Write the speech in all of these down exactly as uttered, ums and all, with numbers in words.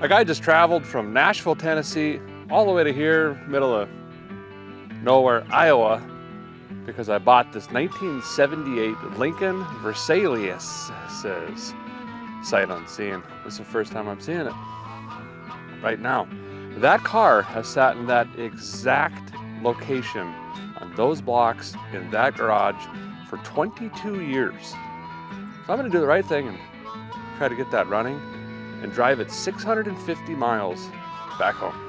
Like, I just traveled from Nashville, Tennessee, all the way to here, middle of nowhere, Iowa, because I bought this nineteen seventy-eight Lincoln Versailles, says sight unseen. This is the first time I'm seeing it right now. That car has sat in that exact location on those blocks in that garage for twenty-two years. So I'm gonna do the right thing and try to get that running and drive it six hundred fifty miles back home.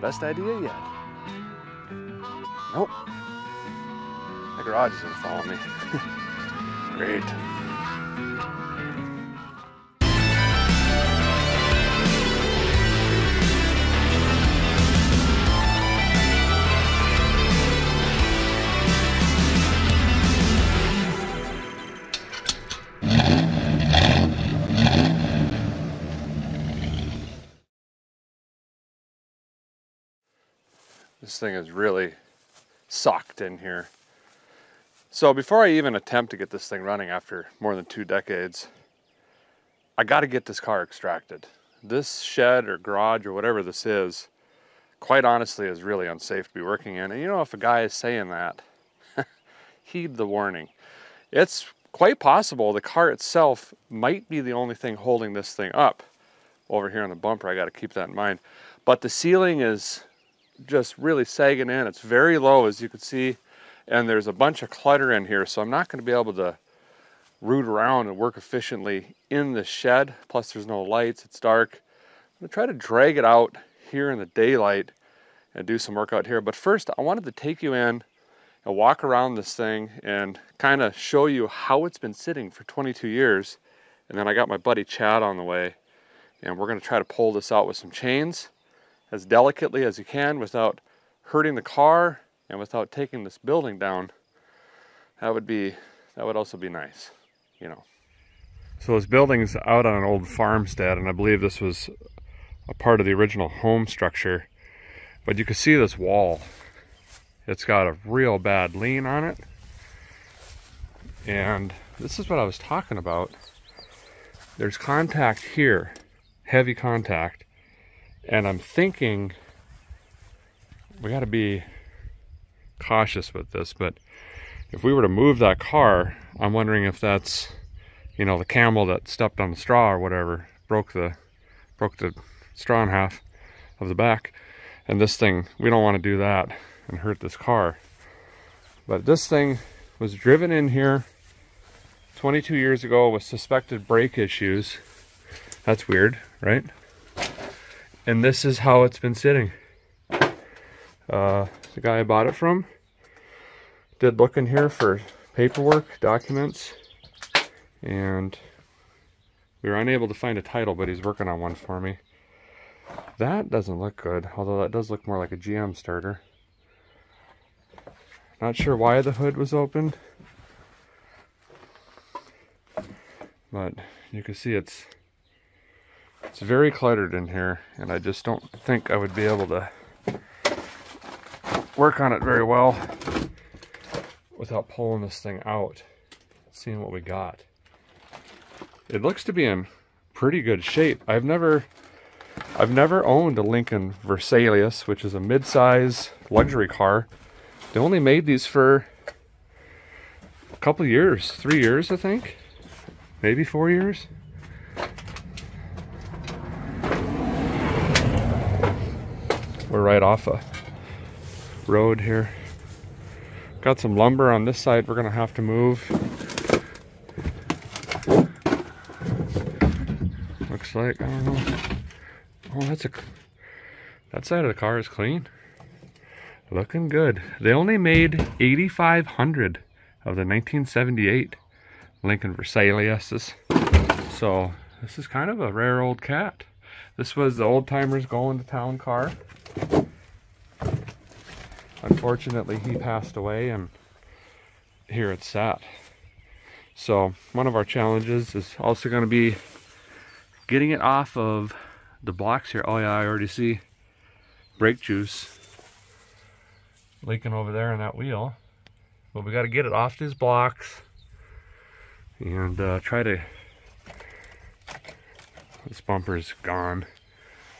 Best idea yet. Nope. The garage isn't following me. Great. This thing is really socked in here. So before I even attempt to get this thing running after more than two decades, I got to get this car extracted. This shed or garage or whatever this is, quite honestly, is really unsafe to be working in. And you know, if a guy is saying that, heed the warning. It's quite possible the car itself might be the only thing holding this thing up. Over here on the bumper, I got to keep that in mind. But the ceiling is just really sagging in. It's very low, as you can see, and there's a bunch of clutter in here, so I'm not going to be able to root around and work efficiently in the shed. Plus there's no lights, it's dark. I'm gonna try to drag it out here in the daylight and do some work out here. But first I wanted to take you in and walk around this thing and kind of show you how it's been sitting for twenty-two years. And then I got my buddy Chad on the way, and we're going to try to pull this out with some chains as delicately as you can without hurting the car and without taking this building down. That would be, that would also be nice, you know. So this building's out on an old farmstead, and I believe this was a part of the original home structure. But you can see this wall. It's got a real bad lean on it. And this is what I was talking about. There's contact here, heavy contact. And I'm thinking, we gotta be cautious with this, but if we were to move that car, I'm wondering if that's, you know, the camel that stepped on the straw or whatever, broke the, broke the straw in half of the back. And this thing, we don't wanna do that and hurt this car. But this thing was driven in here twenty-two years ago with suspected brake issues. That's weird, right? And this is how it's been sitting. Uh, the guy I bought it from did look in here for paperwork, documents, and we were unable to find a title, but he's working on one for me. That doesn't look good, although that does look more like a G M starter. Not sure why the hood was open, but you can see it's It's very cluttered in here, and I just don't think I would be able to work on it very well without pulling this thing out, seeing what we got. It looks to be in pretty good shape. I've never, I've never owned a Lincoln Versailles, which is a mid-size luxury car. They only made these for a couple years, three years, I think, maybe four years. We're right off a road here. Got some lumber on this side we're gonna have to move. Looks like, I don't know. Oh, that's a, that side of the car is clean. Looking good. They only made eighty-five hundred of the nineteen seventy-eight Lincoln Versailles's. So this is kind of a rare old cat. This was the old timers going to town car. Unfortunately, he passed away, and here it's sat. So one of our challenges is also going to be getting it off of the blocks here. Oh yeah, I already see brake juice leaking over there in that wheel. But we got to get it off these blocks and uh, try to This bumper is gone.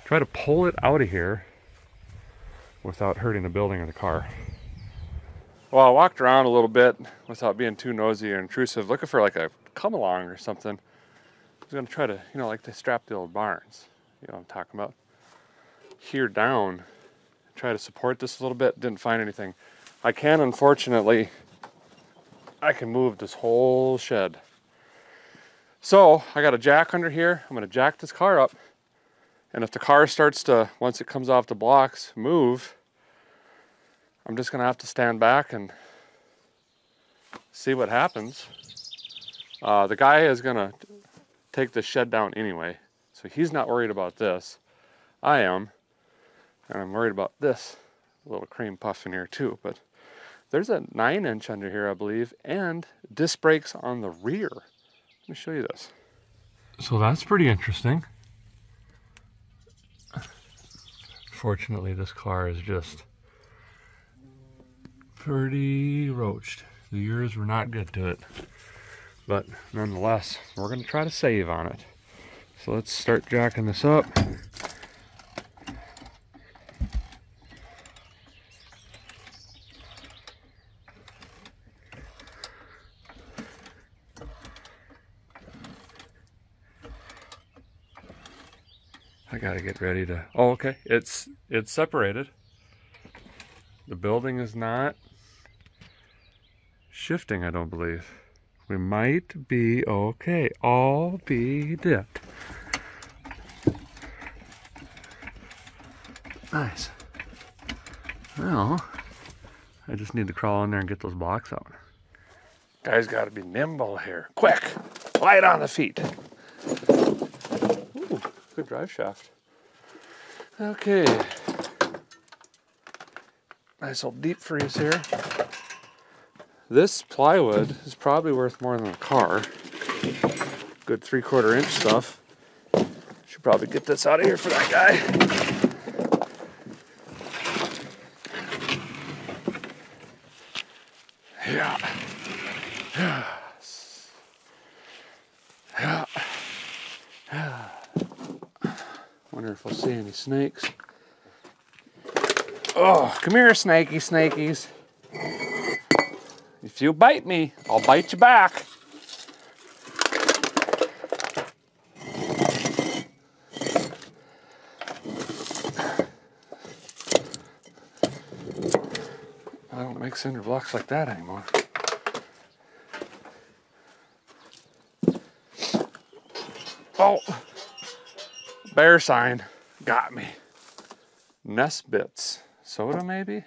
Try to pull it out of here without hurting the building or the car. Well, I walked around a little bit without being too nosy or intrusive, looking for like a come along or something. I was gonna try to, you know, like they strap the old barns, you know what I'm talking about, here down, try to support this a little bit. Didn't find anything. I can, unfortunately, I can move this whole shed. So I got a jack under here. I'm gonna jack this car up, and if the car starts to, once it comes off the blocks, move, I'm just gonna have to stand back and see what happens. Uh, the guy is gonna take the shed down anyway, so he's not worried about this. I am, and I'm worried about this little cream puff in here too, but there's a nine inch under here, I believe, and disc brakes on the rear. Let me show you this. So that's pretty interesting. Fortunately, this car is just pretty roached. The years were not good to it, but nonetheless, we're gonna try to save on it. So let's start jacking this up. I gotta get ready to, oh, okay, it's it's separated. The building is not shifting, I don't believe. We might be okay. All be dipped. Nice. Well, I just need to crawl in there and get those blocks out. Guys gotta be nimble here. Quick, light on the feet. Ooh, good drive shaft. Okay. Nice old deep freeze here. This plywood is probably worth more than a car. Good three-quarter inch stuff. Should probably get this out of here for that guy. Yeah. Yeah. Yeah. Yeah. Wonder if we'll see any snakes. Oh, come here, snaky snakies. If you bite me, I'll bite you back. I don't make cinder blocks like that anymore. Oh, bear sign got me. Nest bits, soda maybe?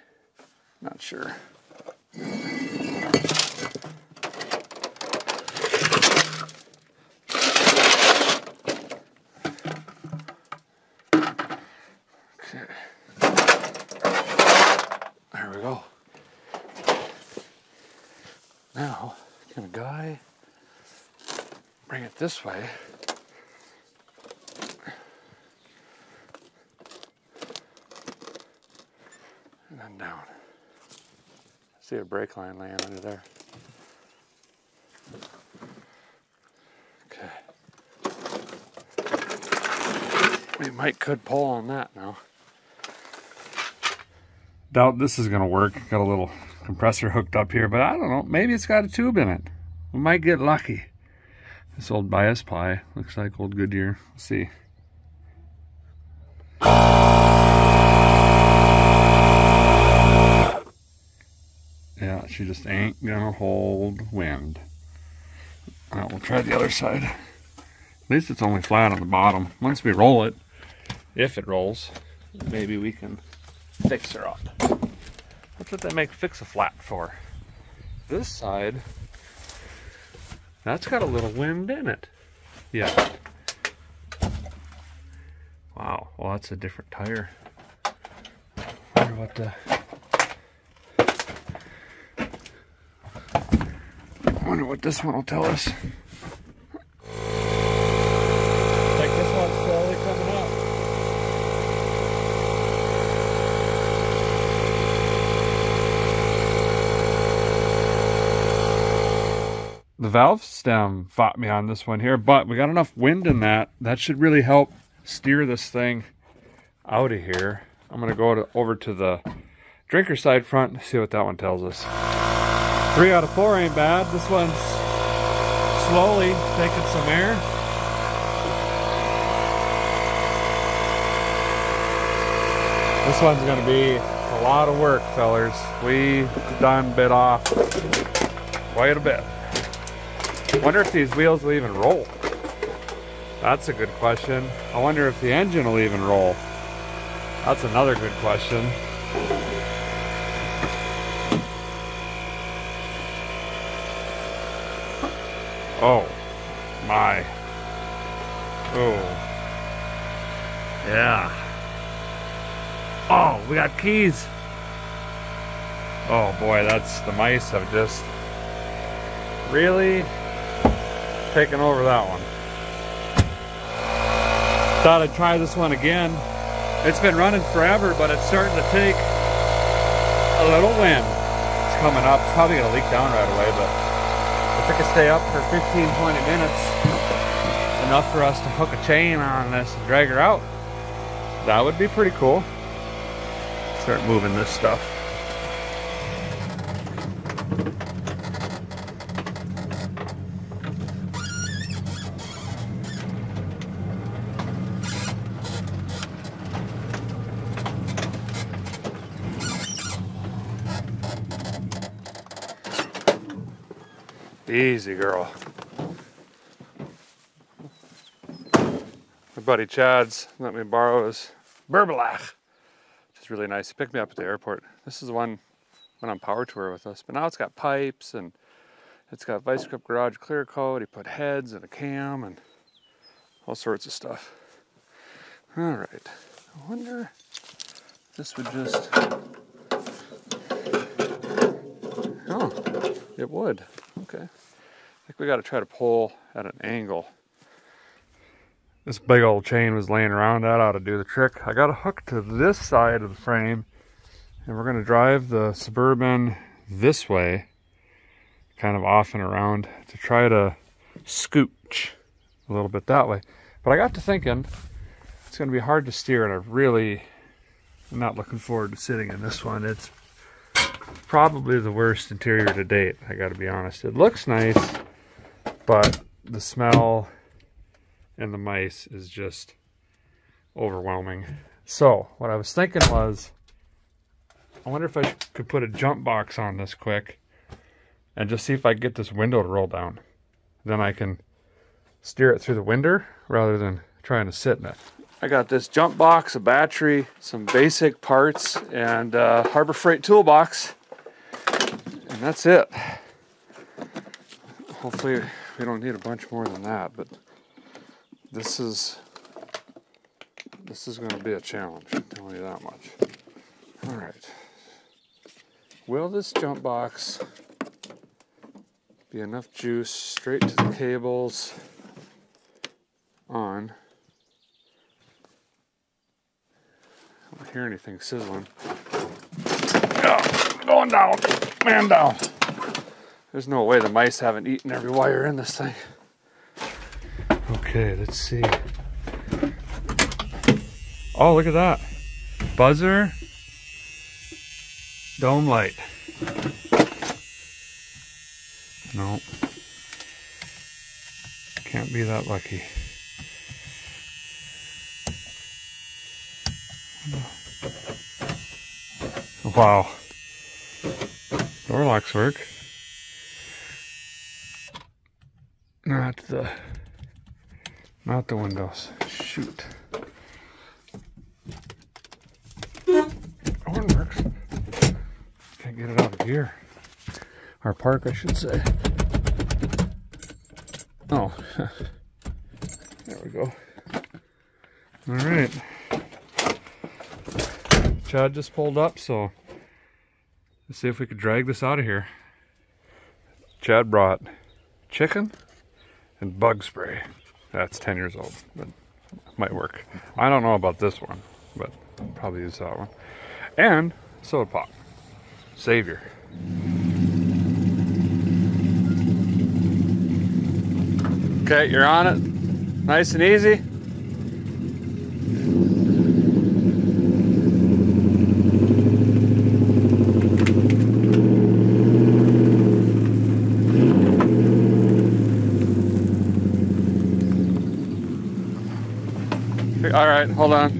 Not sure. This way. And then down. See a brake line laying under there. Okay. We might could pull on that now. Doubt this is gonna work. Got a little compressor hooked up here, but I don't know. Maybe it's got a tube in it. We might get lucky. This old bias ply looks like old Goodyear. Let's see. Yeah, she just ain't gonna hold wind. All right, we'll try the other side. At least it's only flat on the bottom. Once we roll it, if it rolls, maybe we can fix her up. That's what they make fix a flat for. This side, that's got a little wind in it. Yeah. Wow. Well, that's a different tire. I wonder what the... I wonder what this one will tell us. Like this one's slowly coming up. The valve stem fought me on this one here, but we got enough wind in that. That should really help steer this thing out of here. I'm going to go to, over to the drinker side front and see what that one tells us. Three out of four ain't bad. This one's slowly taking some air. This one's going to be a lot of work, fellas. We done bit off quite a bit. Wonder if these wheels will even roll. That's a good question. I wonder if the engine will even roll. That's another good question. Oh my. Oh yeah. Oh, we got keys. Oh boy, that's the mice have just really taken over that one. Thought I'd try this one again. It's been running forever, but it's starting to take a little wind. It's coming up. It's probably gonna leak down right away, but if it could stay up for fifteen, twenty minutes, enough for us to hook a chain on this and drag her out, that would be pretty cool. Start moving this stuff. Easy, girl. My buddy Chad's let me borrow his Berbalach, which is really nice. He picked me up at the airport. This is the one went on power tour with us, but now it's got pipes and it's got Vice Grip Garage clear coat. He put heads and a cam and all sorts of stuff. All right, I wonder if this would just, oh, it would. Okay, I think we got to try to pull at an angle. This big old chain was laying around. That ought to do the trick. I got a hook to this side of the frame, and we're going to drive the Suburban this way, kind of off and around, to try to scooch a little bit that way. But I got to thinking it's going to be hard to steer, and I really am not looking forward to sitting in this one. It's probably the worst interior to date, I gotta be honest. It looks nice, but the smell and the mice is just overwhelming. So what I was thinking was, I wonder if I could put a jump box on this quick and just see if I could get this window to roll down. Then I can steer it through the window rather than trying to sit in it. I got this jump box, a battery, some basic parts, and a Harbor Freight toolbox. And that's it. Hopefully we don't need a bunch more than that, but this is this is going to be a challenge, I'm telling you that much. All right, will this jump box be enough juice straight to the cables on? I don't hear anything sizzling. Oh, going down. Man down. There's no way the mice haven't eaten every wire in this thing. Okay, let's see. Oh, look at that. Buzzer. Dome light. Nope. Can't be that lucky. Wow. Door locks work. Not the, not the windows. Shoot. Horn works. Can't get it out of gear. Or park, I should say. Oh. There we go. All right. Chad just pulled up, so let's see if we could drag this out of here. Chad brought chicken and bug spray. That's ten years old, but it might work. I don't know about this one, but I'll probably use that one. And soda pop. Savior. Okay, you're on it. Nice and easy. All right, hold on.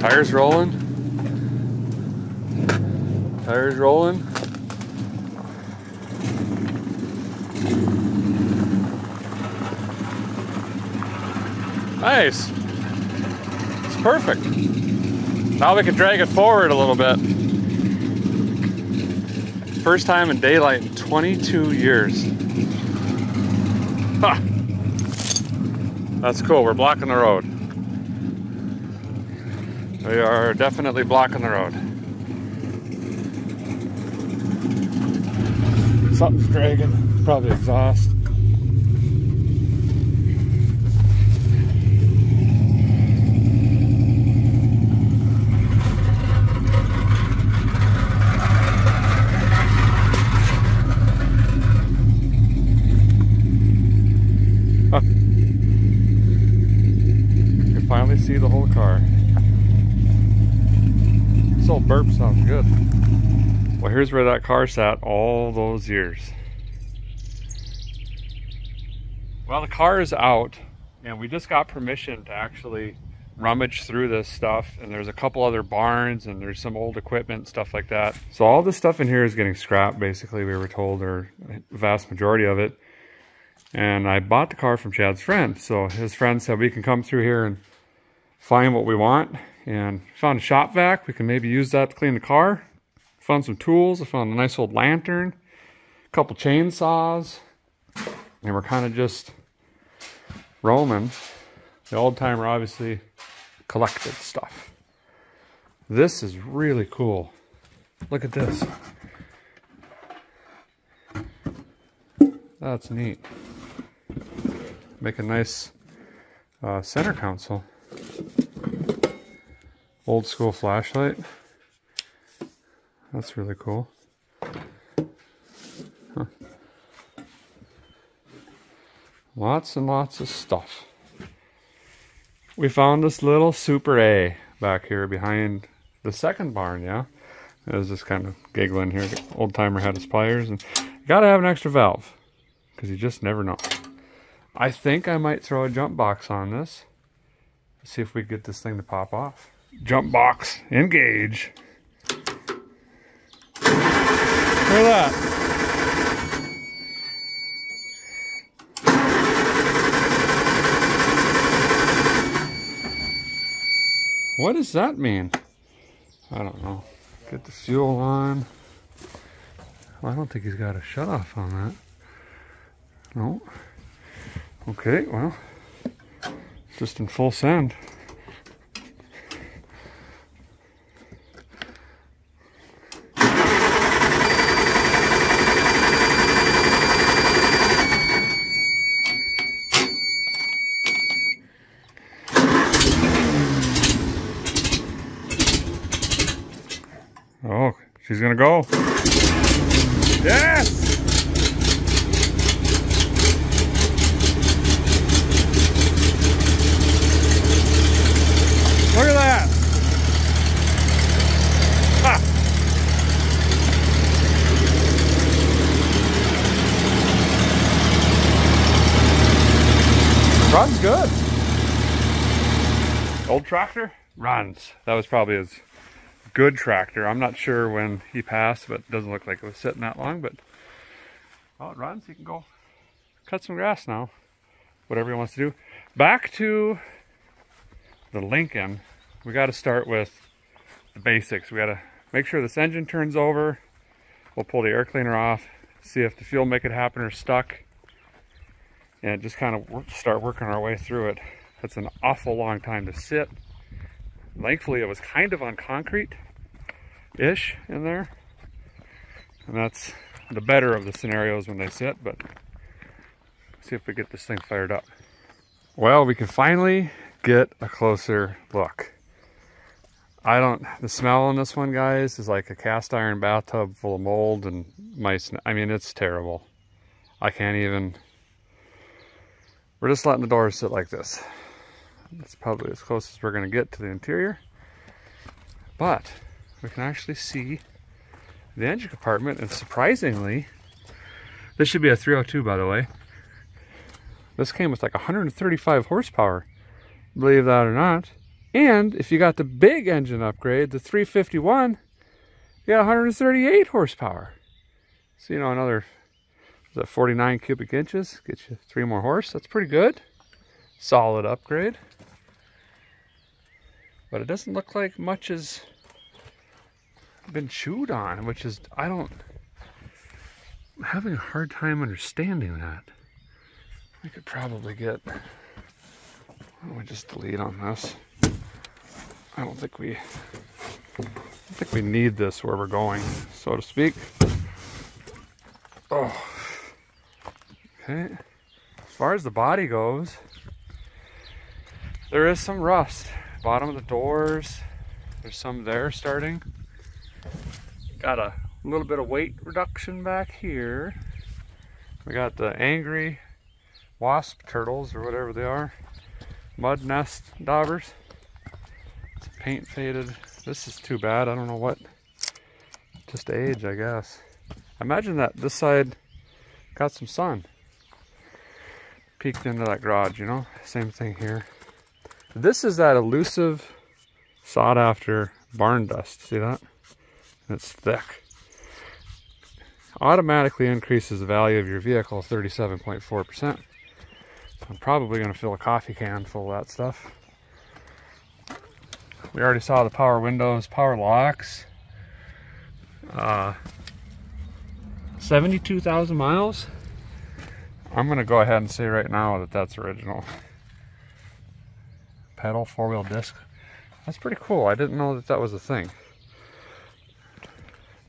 Tires rolling. Tires rolling. Nice. It's perfect. Now we can drag it forward a little bit. First time in daylight in twenty-two years. Huh. That's cool, we're blocking the road. We are definitely blocking the road. Something's dragging, probably exhaust. See the whole car. This old burp sounds good. Well, here's where that car sat all those years. Well, the car is out, and we just got permission to actually rummage through this stuff, and there's a couple other barns, and there's some old equipment, stuff like that. So all this stuff in here is getting scrapped, basically, we were told, or the vast majority of it. And I bought the car from Chad's friend, so his friend said we can come through here and find what we want, and found a shop vac. We can maybe use that to clean the car. Found some tools. I found a nice old lantern, a couple chainsaws, and we're kind of just roaming. The old timer obviously collected stuff. This is really cool. Look at this. That's neat. Make a nice uh, center console. Old school flashlight. That's really cool. Huh. Lots and lots of stuff. We found this little Super A back here behind the second barn, yeah? I was just kind of giggling here. The old timer had his pliers, and you gotta have an extra valve, because you just never know. I think I might throw a jump box on this. See if we can get this thing to pop off. Jump box, engage. Look at that. What does that mean? I don't know. Get the fuel on. Well, I don't think he's got a shutoff on that. No. Okay, well. Just in full send. Oh, she's gonna go. Yes! Look at that! Ha! Runs good. Old tractor runs. That was probably his good tractor. I'm not sure when he passed, but it doesn't look like it was sitting that long. But well, it runs. He can go cut some grass now. Whatever he wants to do. Back to the Lincoln, we got to start with the basics. We got to make sure this engine turns over. We'll pull the air cleaner off, see if the fuel make it happen or stuck, and just kind of work, start working our way through it. That's an awful long time to sit. Thankfully, it was kind of on concrete-ish in there, and that's the better of the scenarios when they sit. But let's see if we get this thing fired up. Well, we can finally get a closer look. I don't, the smell on this one, guys, is like a cast iron bathtub full of mold and mice. I mean, it's terrible. I can't even, we're just letting the door sit like this. That's probably as close as we're gonna get to the interior. But we can actually see the engine compartment, and surprisingly, this should be a three oh two, by the way. This came with like one hundred thirty-five horsepower, believe that or not. And if you got the big engine upgrade, the three fifty-one, you got one hundred thirty-eight horsepower. So, you know, another is that forty-nine cubic inches, get you three more horse. That's pretty good. Solid upgrade. But it doesn't look like much has been chewed on, which is, I don't, I'm having a hard time understanding that. We could probably get, why don't we just delete on this? I don't think we, I don't think we need this where we're going, so to speak. Oh, okay. As far as the body goes, there is some rust. Bottom of the doors, there's some there starting. Got a little bit of weight reduction back here. We got the angry wasp turtles or whatever they are, mud nest daubers. Paint faded. This is too bad. I don't know what. Just age, I guess. I imagine that this side got some sun. Peeked into that garage, you know? Same thing here. This is that elusive, sought after barn dust. See that? And it's thick. Automatically increases the value of your vehicle thirty-seven point four percent. I'm probably going to fill a coffee can full of that stuff. We already saw the power windows, power locks. Uh, seventy-two thousand miles. I'm gonna go ahead and say right now that that's original. Pedal, four-wheel disc. That's pretty cool. I didn't know that that was a thing.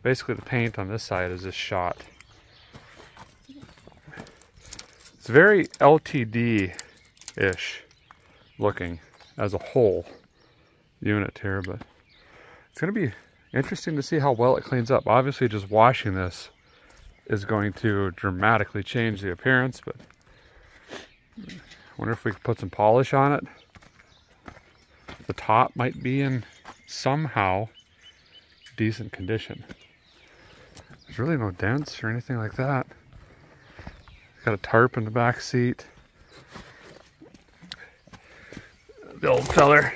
Basically, the paint on this side is just shot. It's very L T D-ish looking as a whole unit here, but it's going to be interesting to see how well it cleans up. Obviously, just washing this is going to dramatically change the appearance, but I wonder if we could put some polish on it. The top might be in somehow decent condition. There's really no dents or anything like that. Got a tarp in the back seat. The old feller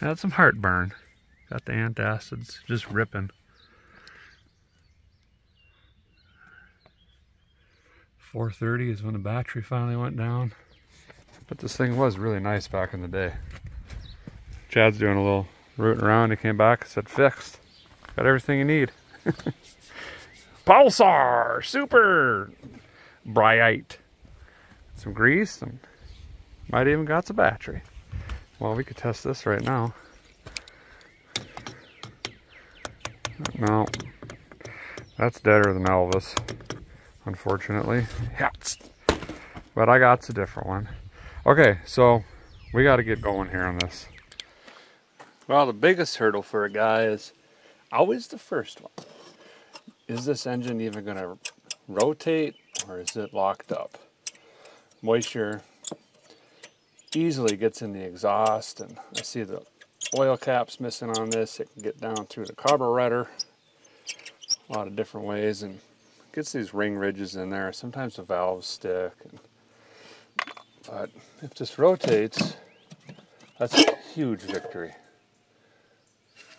had some heartburn. Got the antacids just ripping. four thirty is when the battery finally went down. But this thing was really nice back in the day. Chad's doing a little rooting around. He came back and said, fixed. Got everything you need. Pulsar! Super! Bright. Some grease and might even got some battery. Well, we could test this right now. No, that's deader than Elvis, unfortunately. Yes. But I got a different one. Okay, so we got to get going here on this. Well, the biggest hurdle for a guy is always the first one. Is this engine even going to rotate, or is it locked up? Moisture easily gets in the exhaust, and I see the oil cap's missing on this. It can get down through the carburetor a lot of different ways and gets these ring ridges in there. Sometimes the valves stick, and, but if this rotates, that's a huge victory.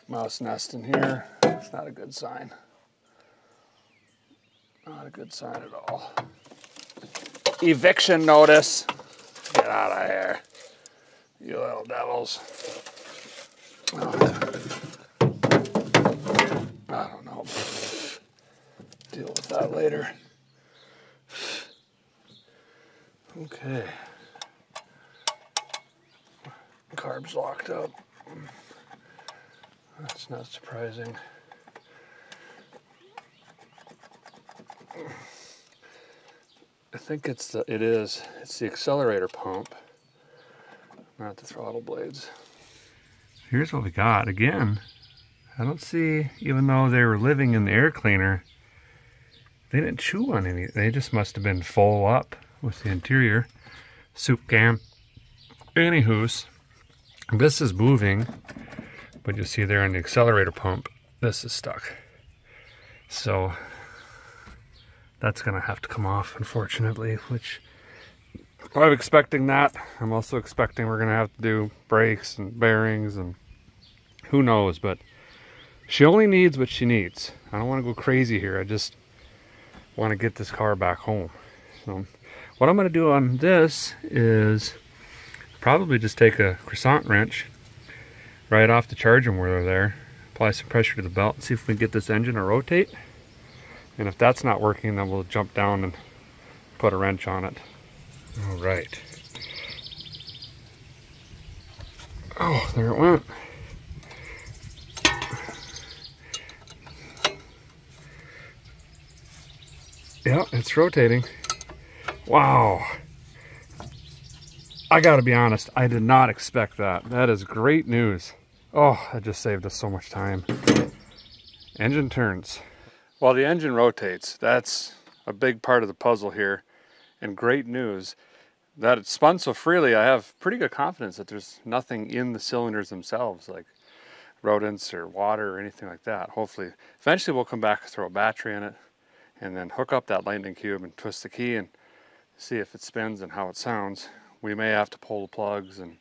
Mouse nest in here, it's not a good sign. Not a good sign at all. Eviction notice. Get out of here, you little devils. Oh, I don't know. Deal with that later. Okay. Carb's locked up. That's not surprising. I think it's the, it is, it's the accelerator pump, not the throttle blades. here's what we got again. I don't see, even though they were living in the air cleaner, they didn't chew on any. They just must have been full up with the interior. Soup can. Anywho's, this is moving, but you see there in the accelerator pump, this is stuck. So that's gonna have to come off, unfortunately, which I'm expecting that. I'm also expecting we're gonna have to do brakes and bearings and who knows, but she only needs what she needs. I don't wanna go crazy here. I just wanna get this car back home. So what I'm gonna do on this is probably just take a croissant wrench right off the charging wheel there, apply some pressure to the belt and see if we can get this engine to rotate. And if that's not working, then we'll jump down and put a wrench on it. All right. Oh, there it went. Yeah, it's rotating. Wow. I gotta be honest, I did not expect that. That is great news. Oh, that just saved us so much time. Engine turns. Well, the engine rotates. That's a big part of the puzzle here. And great news that it spun so freely, I have pretty good confidence that there's nothing in the cylinders themselves, like rodents or water or anything like that. Hopefully, eventually we'll come back and throw a battery in it and then hook up that lightning cube and twist the key and see if it spins and how it sounds. We may have to pull the plugs and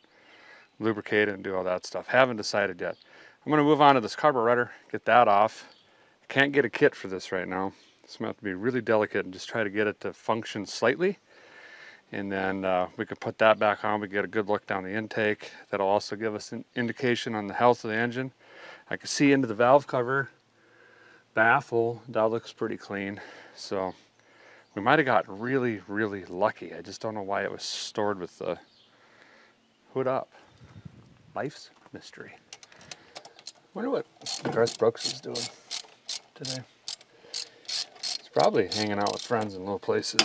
lubricate it and do all that stuff. Haven't decided yet. I'm gonna move on to this carburetor, get that off. I can't get a kit for this right now. So I'm gonna have to be really delicate and just try to get it to function slightly. And then uh, we could put that back on. We get a good look down the intake. That'll also give us an indication on the health of the engine. I can see into the valve cover, baffle, that looks pretty clean. So we might have got really, really lucky. I just don't know why it was stored with the hood up. Life's mystery. Wonder what Garth Brooks is doing today. He's probably hanging out with friends in little places.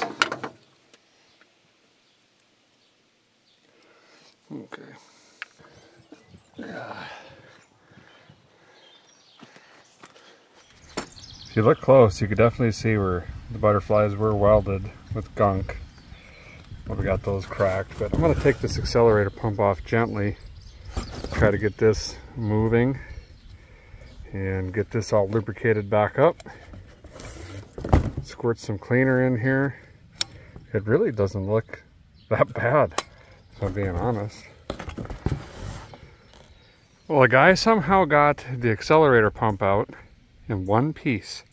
Okay. Yeah. If you look close, you could definitely see where the butterflies were welded with gunk. Well, we got those cracked, but I'm gonna take this accelerator pump off gently, try to get this moving and get this all lubricated back up. Squirt some cleaner in here. It really doesn't look that bad, if I'm being honest. Well, a guy somehow got the accelerator pump out in one piece.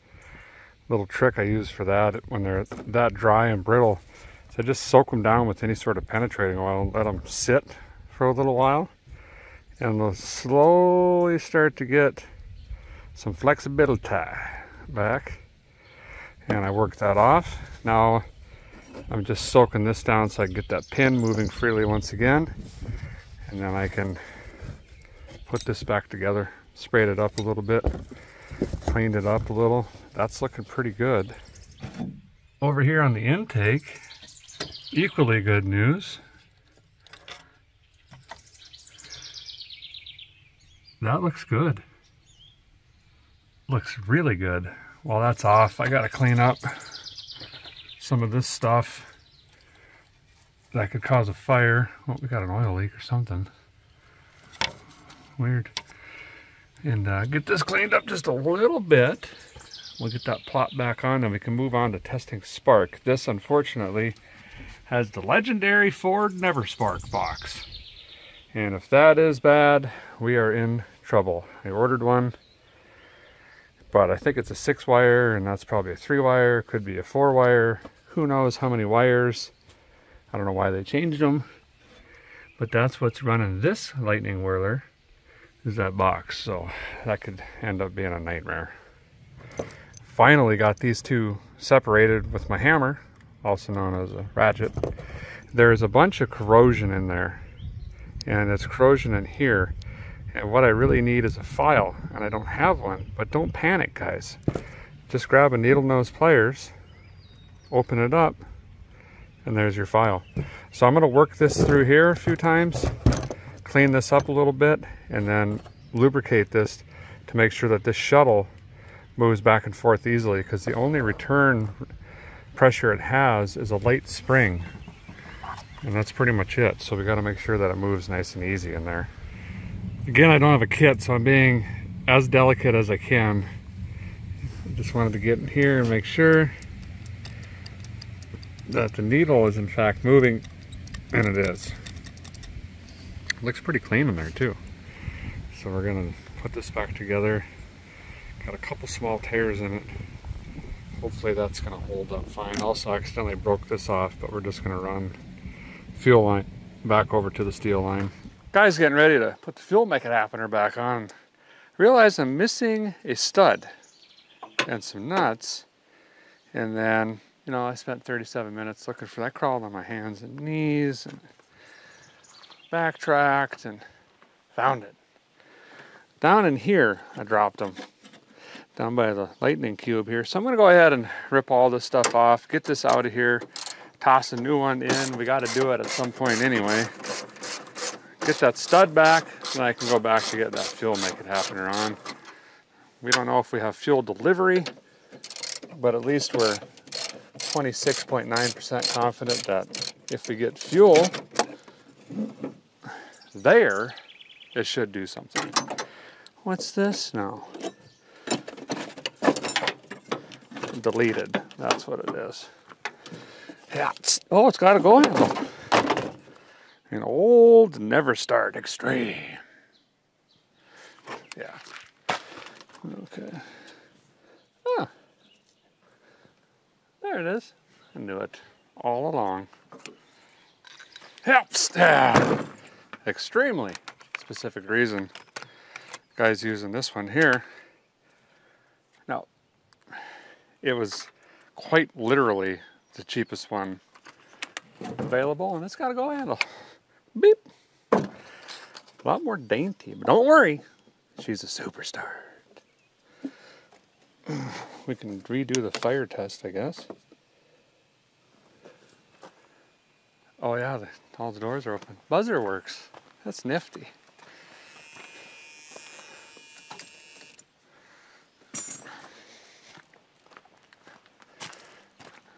Little trick I use for that when they're that dry and brittle, so I just soak them down with any sort of penetrating oil and let them sit for a little while, and they'll slowly start to get some flexibility back. And I work that off. Now I'm just soaking this down so I can get that pin moving freely once again, and then I can put this back together. Sprayed it up a little bit, cleaned it up a little. That's looking pretty good. Over here on the intake, equally good news. That looks good. Looks really good. Well, that's off. I gotta clean up some of this stuff that could cause a fire. Oh, we got an oil leak or something. Weird. And uh, get this cleaned up just a little bit. We'll get that plot back on and we can move on to testing spark. This, unfortunately, has the legendary Ford NeverSpark box. And if that is bad, we are in trouble. I ordered one, but I think it's a six wire and that's probably a three wire, could be a four wire. Who knows how many wires? I don't know why they changed them, but that's what's running this lightning whirler, is that box. So that could end up being a nightmare. Finally got these two separated with my hammer, also known as a ratchet. There's a bunch of corrosion in there, and it's corrosion in here, and what I really need is a file, and I don't have one. But don't panic, guys. Just grab a needle nose pliers, open it up, and there's your file. So I'm going to work this through here a few times, clean this up a little bit and then lubricate this to make sure that this shuttle moves back and forth easily, because the only return pressure it has is a light spring, and that's pretty much it. So we got to make sure that it moves nice and easy in there. Again, I don't have a kit, so I'm being as delicate as I can. I just wanted to get in here and make sure that the needle is in fact moving, and it is. It looks pretty clean in there too. So we're gonna put this back together. Got a couple small tears in it. Hopefully that's gonna hold up fine. Also, I accidentally broke this off, but we're just gonna run fuel line back over to the steel line. Guys, getting ready to put the fuel making happener back on. Realize I'm missing a stud and some nuts. And then, you know, I spent thirty-seven minutes looking for that, crawling on my hands and knees, and backtracked and found it. Down in here, I dropped them. Down by the lightning cube here. So I'm gonna go ahead and rip all this stuff off, get this out of here, toss a new one in. We gotta do it at some point anyway. Get that stud back, and I can go back to get that fuel make it happener on. We don't know if we have fuel delivery, but at least we're twenty-six point nine percent confident that if we get fuel there, it should do something. What's this now? Deleted, that's what it is. Yeah, it's, oh, it's got a go handle. An old Never Start Extreme. Yeah, okay. Ah, there it is. I knew it all along. Helps. Yeah. Extremely specific reason. Guy's using this one here. Now, it was quite literally the cheapest one available, and it's got a go handle. Beep. A lot more dainty, but don't worry, she's a superstar. We can redo the fire test, I guess. Oh yeah, the, all the doors are open. Buzzer works. That's nifty.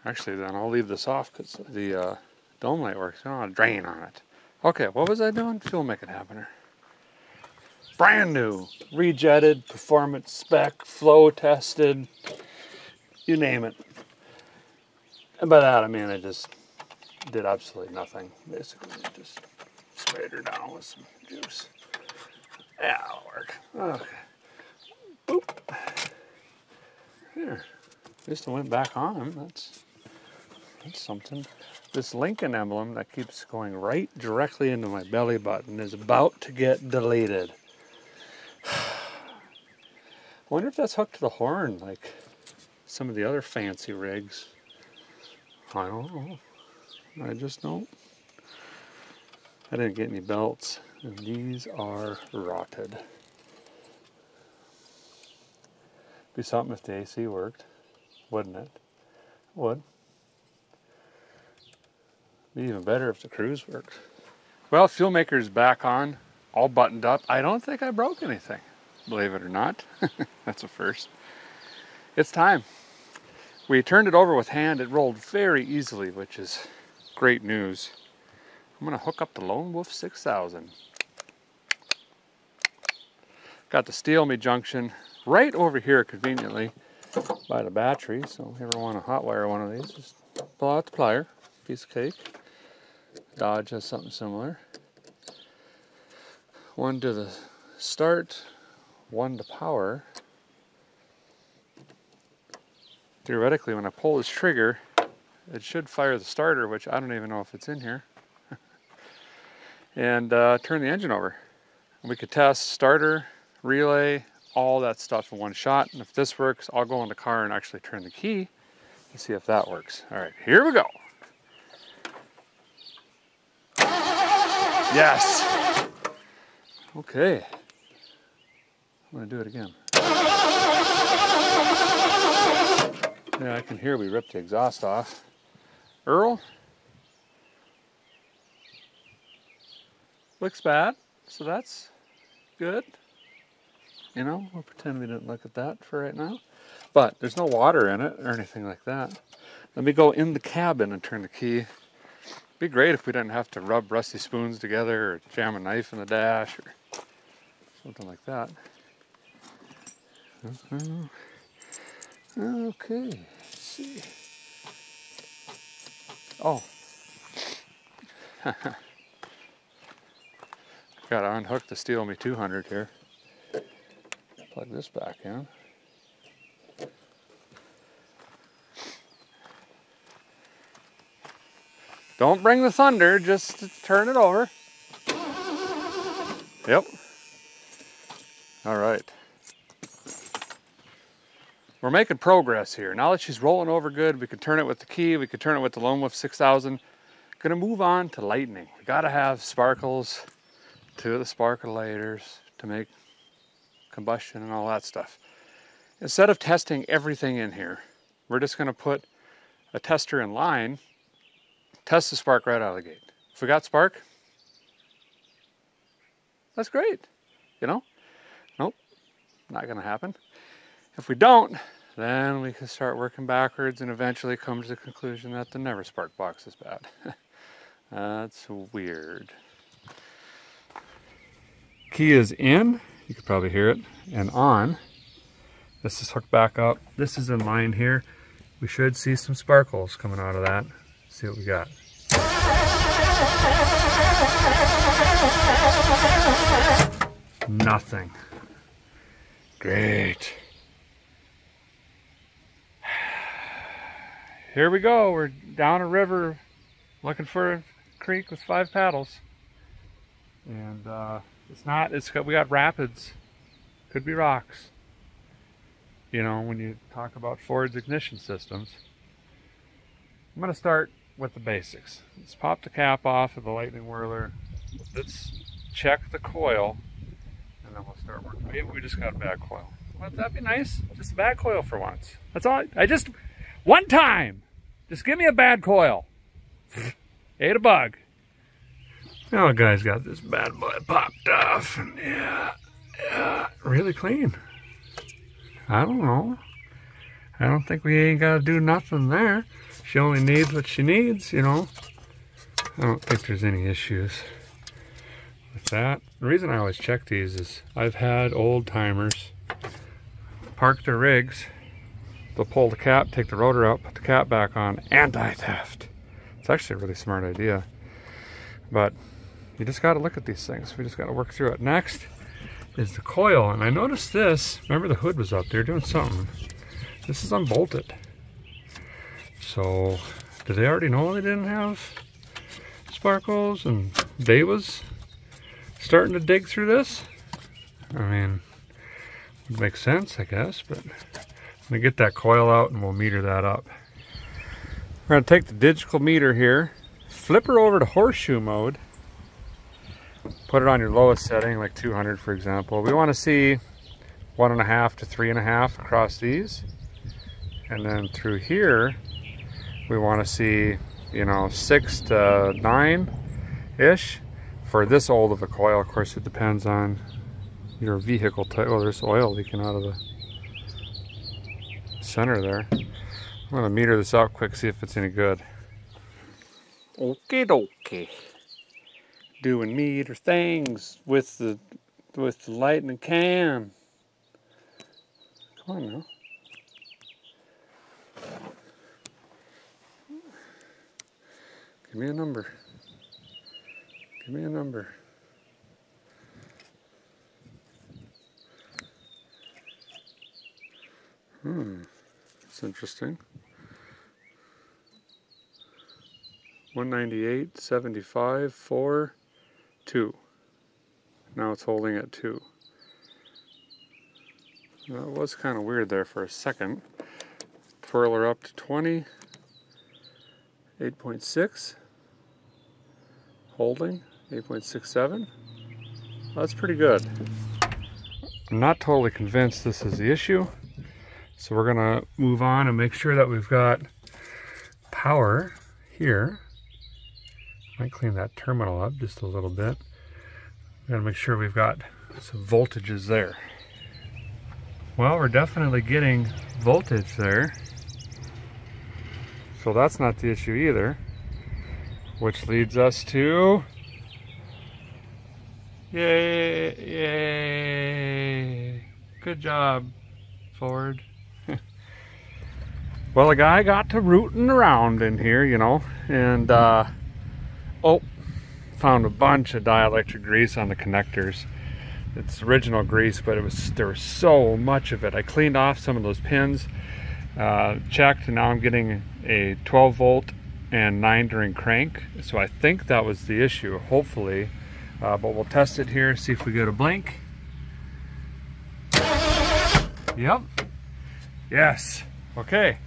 Actually, then I'll leave this off because the uh, dome light works. I don't want to drain on it. Okay, what was I doing? Fuel make it happener. Brand new, rejetted, performance spec, flow tested, you name it. And by that I mean I just did absolutely nothing. Basically, just sprayed her down with some juice. Yeah, that'll work. Okay. Boop. Here. At least it went back on. That's, that's something. This Lincoln emblem that keeps going right directly into my belly button is about to get deleted. I wonder if that's hooked to the horn like some of the other fancy rigs. I don't know. I just don't. I didn't get any belts, and these are rotted. Be something if the A C worked, wouldn't it? Would. Be even better if the cruise worked. Well, fuel maker's back on, all buttoned up. I don't think I broke anything, believe it or not. That's a first. It's time. We turned it over with hand. It rolled very easily, which is great news. I'm gonna hook up the Lone Wolf six thousand. Got the Steel-Mate junction right over here conveniently by the battery, so if you ever want to hotwire one of these, just pull out the plier, piece of cake. Dodge has something similar. One to the start, one to power. Theoretically, when I pull this trigger, it should fire the starter, which I don't even know if it's in here. And uh, turn the engine over. And we could test starter, relay, all that stuff in one shot. And if this works, I'll go in the car and actually turn the key and see if that works. All right, here we go. Yes. Okay. I'm gonna do it again. Yeah, I can hear we ripped the exhaust off. Earl? Looks bad. So that's good. You know, we'll pretend we didn't look at that for right now. But there's no water in it or anything like that. Let me go in the cabin and turn the key. Be great if we didn't have to rub rusty spoons together or jam a knife in the dash or something like that. Mm-hmm. Okay, let's see. Oh. Gotta unhook the Steel-Mate two hundred here. Plug this back in. Don't bring the thunder, just turn it over. Yep. All right. We're making progress here. Now that she's rolling over good, we could turn it with the key, we could turn it with the Lone Wolf six thousand. Gonna move on to lightning. We gotta have sparkles to the sparklators to make combustion and all that stuff. Instead of testing everything in here, we're just gonna put a tester in line, test the spark right out of the gate. If we got spark, that's great, you know? Nope, not gonna happen. If we don't, then we can start working backwards and eventually come to the conclusion that the never spark box is bad. That's weird. Key is in, you could probably hear it, and on. This is hooked back up. This is in line here. We should see some sparkles coming out of that. Let's see what we got. Nothing. Great. Here we go, we're down a river looking for a creek with five paddles. And uh, it's not, it's got, we got rapids, could be rocks. You know, when you talk about Ford's ignition systems. I'm gonna start with the basics. Let's pop the cap off of the lightning whirler. Let's check the coil and then we'll start working. Maybe we just got a bad coil. Wouldn't that be nice? Just a bad coil for once. That's all, I just, one time, just give me a bad coil. Ate a bug. Now a guy's got this bad boy popped off, and yeah, yeah, really clean. I don't know. I don't think we ain't gotta do nothing there. She only needs what she needs, you know. I don't think there's any issues with that. The reason I always check these is I've had old timers park their rigs. They'll pull the cap, take the rotor out, put the cap back on, anti-theft. It's actually a really smart idea. But you just gotta look at these things. We just gotta work through it. Next is the coil. And I noticed this, remember the hood was up there doing something. This is unbolted. So, did they already know they didn't have sparkles and they was starting to dig through this? I mean, it would make sense, I guess, but. I'm gonna get that coil out and we'll meter that up. We're gonna take the digital meter here, flip her over to horseshoe mode, put it on your lowest setting, like two hundred for example. We wanna see one and a half to three and a half across these. And then through here, we wanna see, you know, six to nine-ish. For this old of a coil, of course, it depends on your vehicle type. Oh, there's oil leaking out of the center there. I'm gonna meter this out quick, see if it's any good. Okie dokie. Doing meter things with the with the lightning cam. Come on now. Give me a number. Give me a number. Hmm. Interesting. one ninety-eight, seventy-five, four, two. Now it's holding at two. That was kind of weird there for a second. Twirl her up to twenty. eight point six. Holding. eight point six seven. That's pretty good. I'm not totally convinced this is the issue. So we're gonna move on and make sure that we've got power here. Might clean that terminal up just a little bit. We're gonna make sure we've got some voltages there. Well, we're definitely getting voltage there. So that's not the issue either, which leads us to, yay, yay, good job, Ford. Well, a guy got to rooting around in here, you know, and, uh, oh, found a bunch of dielectric grease on the connectors. It's original grease, but it was there was so much of it. I cleaned off some of those pins, uh, checked, and now I'm getting a twelve volt and nine during crank. So I think that was the issue, hopefully. Uh, but we'll test it here, see if we get a blink. Yep. Yes. Okay.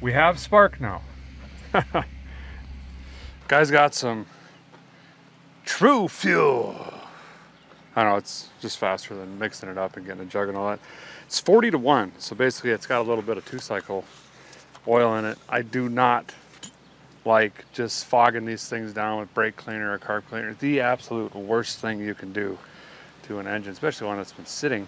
We have spark now. Guys got some true fuel. I don't know, it's just faster than mixing it up and getting a jug and all that. It's forty to one, so basically it's got a little bit of two-cycle oil in it. I do not like just fogging these things down with brake cleaner or carb cleaner. The absolute worst thing you can do to an engine, especially one that's been sitting.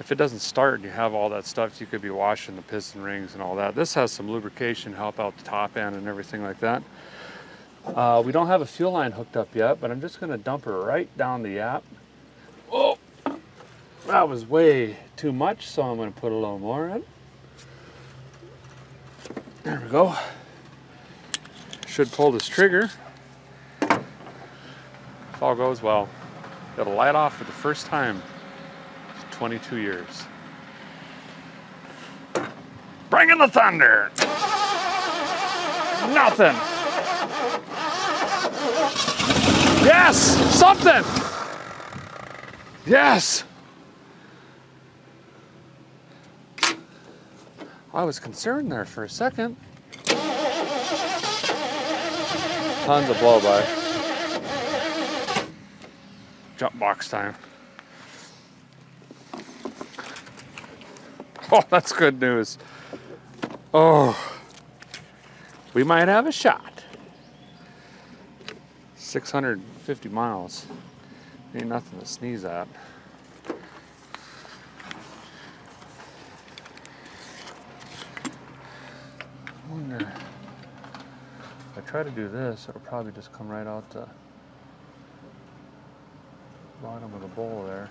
If it doesn't start and you have all that stuff, you could be washing the piston rings and all that. This has some lubrication, help out the top end and everything like that. Uh, we don't have a fuel line hooked up yet, but I'm just gonna dump her right down the yap. Oh, that was way too much, so I'm going to put a little more in. There we go. Should pull this trigger. If all goes well, it'll light off for the first time in twenty-two years. Bring in the thunder! Nothing! Yes! Something! Yes! I was concerned there for a second. Tons of blow by. Jump box time. Oh, that's good news. Oh, we might have a shot. six hundred fifty miles. Ain't nothing to sneeze at. I wonder, if I try to do this, it'll probably just come right out the bottom of the bowl there.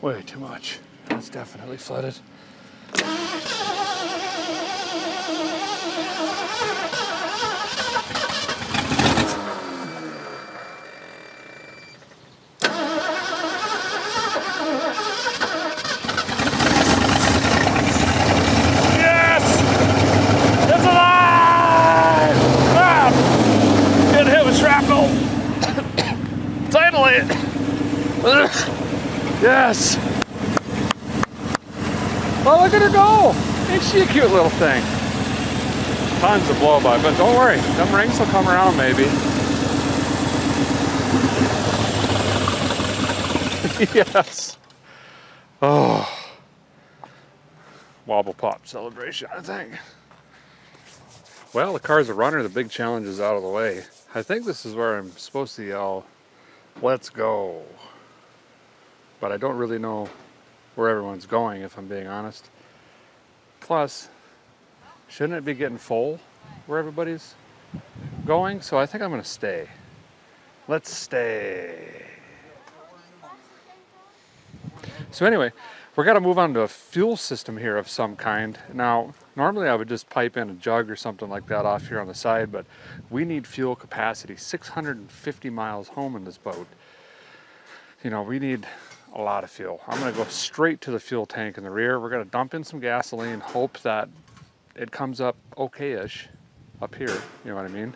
Way too much. It's definitely flooded. Yes! Well, look at her go! Ain't she a cute little thing? Tons of blow by, but don't worry, them rings will come around maybe. Yes! Oh! Wobble pop celebration, I think. Well, the car's a runner, the big challenge is out of the way. I think this is where I'm supposed to yell, let's go! But I don't really know where everyone's going, if I'm being honest. Plus, shouldn't it be getting full where everybody's going? So I think I'm gonna stay. Let's stay. So anyway, we're gonna move on to a fuel system here of some kind. Now, normally I would just pipe in a jug or something like that off here on the side, but we need fuel capacity, six hundred fifty miles home in this boat. You know, we need a lot of fuel. I'm gonna go straight to the fuel tank in the rear. We're gonna dump in some gasoline, hope that it comes up okay-ish up here, you know what I mean?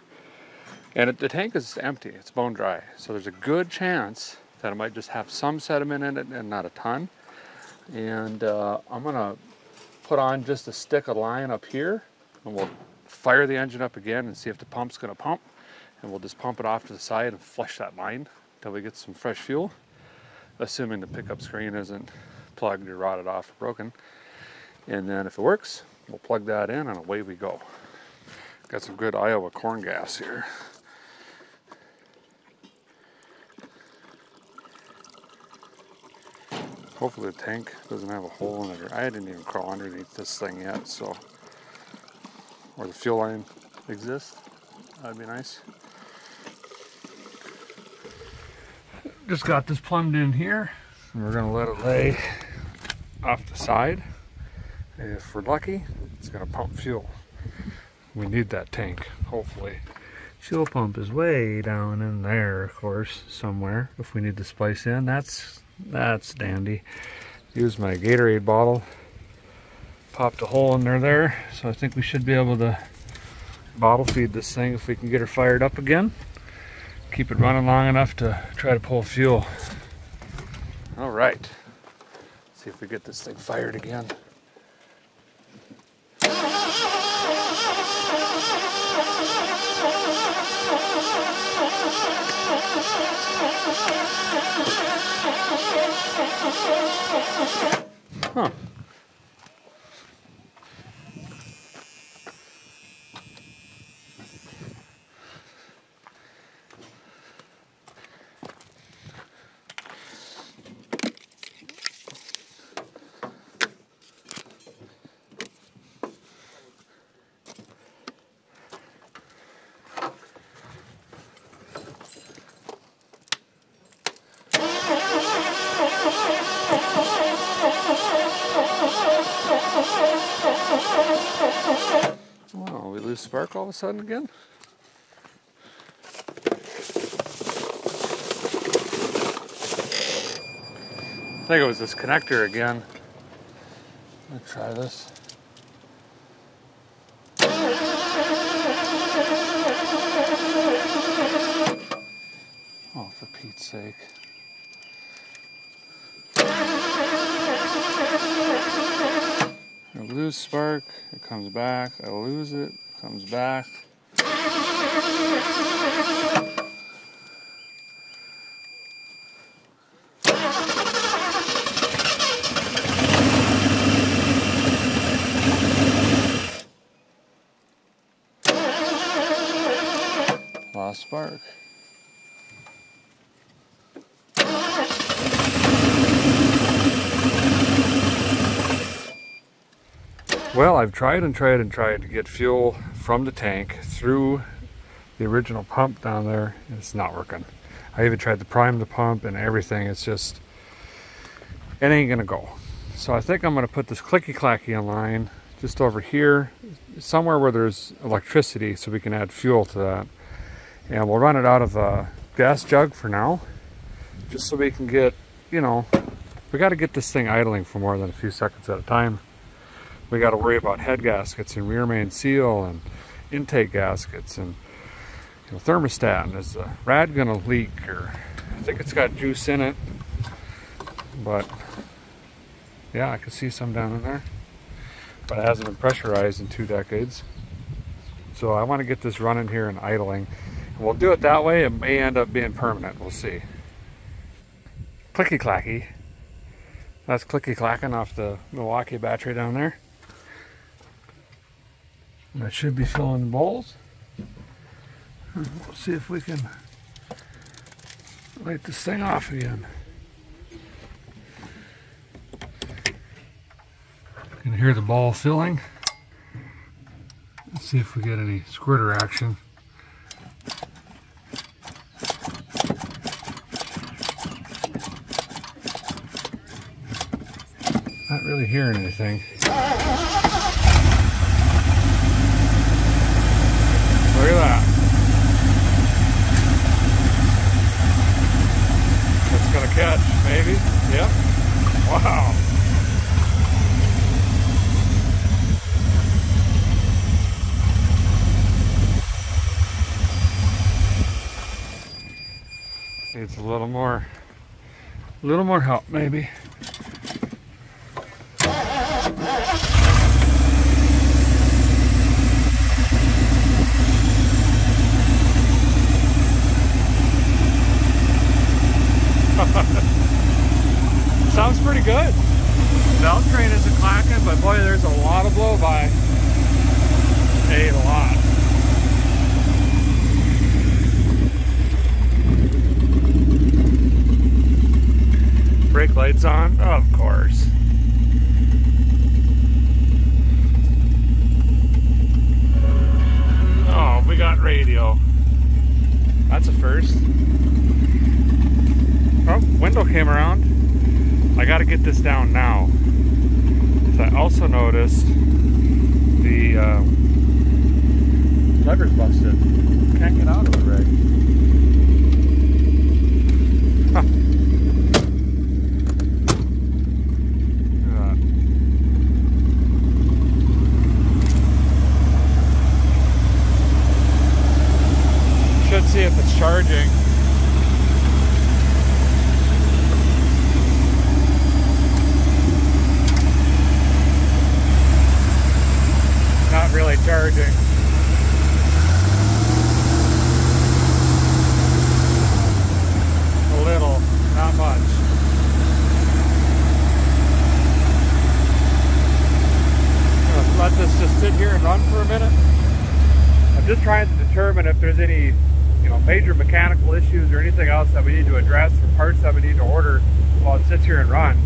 And it, the tank is empty, it's bone dry. So there's a good chance that it might just have some sediment in it and not a ton. And uh, I'm gonna put on just a stick of line up here and we'll fire the engine up again and see if the pump's gonna pump. And we'll just pump it off to the side and flush that line till we get some fresh fuel, assuming the pickup screen isn't plugged or rotted off or broken. And then if it works, we'll plug that in and away we go. Got some good Iowa corn gas here. Hopefully the tank doesn't have a hole in it, or I didn't even crawl underneath this thing yet, so. Or the fuel line exists, that'd be nice. Just got this plumbed in here, and we're gonna let it lay off the side. If we're lucky, it's gonna pump fuel. We need that tank, hopefully. Fuel pump is way down in there, of course, somewhere. If we need to splice in, that's that's dandy. Use my Gatorade bottle. Popped a hole in there there, so I think we should be able to bottle feed this thing if we can get her fired up again. Keep it running long enough to try to pull fuel. All right, let's see if we get this thing fired again. Huh. Wow, we lose spark all of a sudden again? I think it was this connector again. Let's try this. Oh, for Pete's sake. I lose spark, it comes back, I lose it, it comes back. Lost spark. Well, I've tried and tried and tried to get fuel from the tank through the original pump down there, and it's not working. I even tried to prime the pump and everything. It's just, it ain't gonna go. So I think I'm gonna put this clicky clacky in line just over here, somewhere where there's electricity so we can add fuel to that. And we'll run it out of a gas jug for now, just so we can get, you know, we gotta get this thing idling for more than a few seconds at a time. We got to worry about head gaskets and rear main seal and intake gaskets and, you know, thermostat, and is the rad gonna leak, or I think it's got juice in it, but yeah, I can see some down in there, but it hasn't been pressurized in two decades. So I want to get this running here and idling, and we'll do it that way. It may end up being permanent, we'll see. Clicky clacky, that's clicky clacking off the Milwaukee battery down there. That should be filling the bowls. We'll see if we can light this thing off again. You can hear the ball filling. Let's see if we get any squirter action. Not really hearing anything. Look at that. That's gonna catch, maybe. Yep. Wow. Needs a little more, a little more help, maybe. But boy, there's a lot of blow by. Ate a lot. Brake lights on, of course. Oh, we got radio. That's a first. Oh, window came around. I gotta get this down now. I also noticed the uh, lever's busted. Can't get out of it right. Huh. Uh, should see if it's charging. Really charging. A little, not much. I'm gonna let this just sit here and run for a minute. I'm just trying to determine if there's any, you know, major mechanical issues or anything else that we need to address or parts that we need to order while it sits here and runs.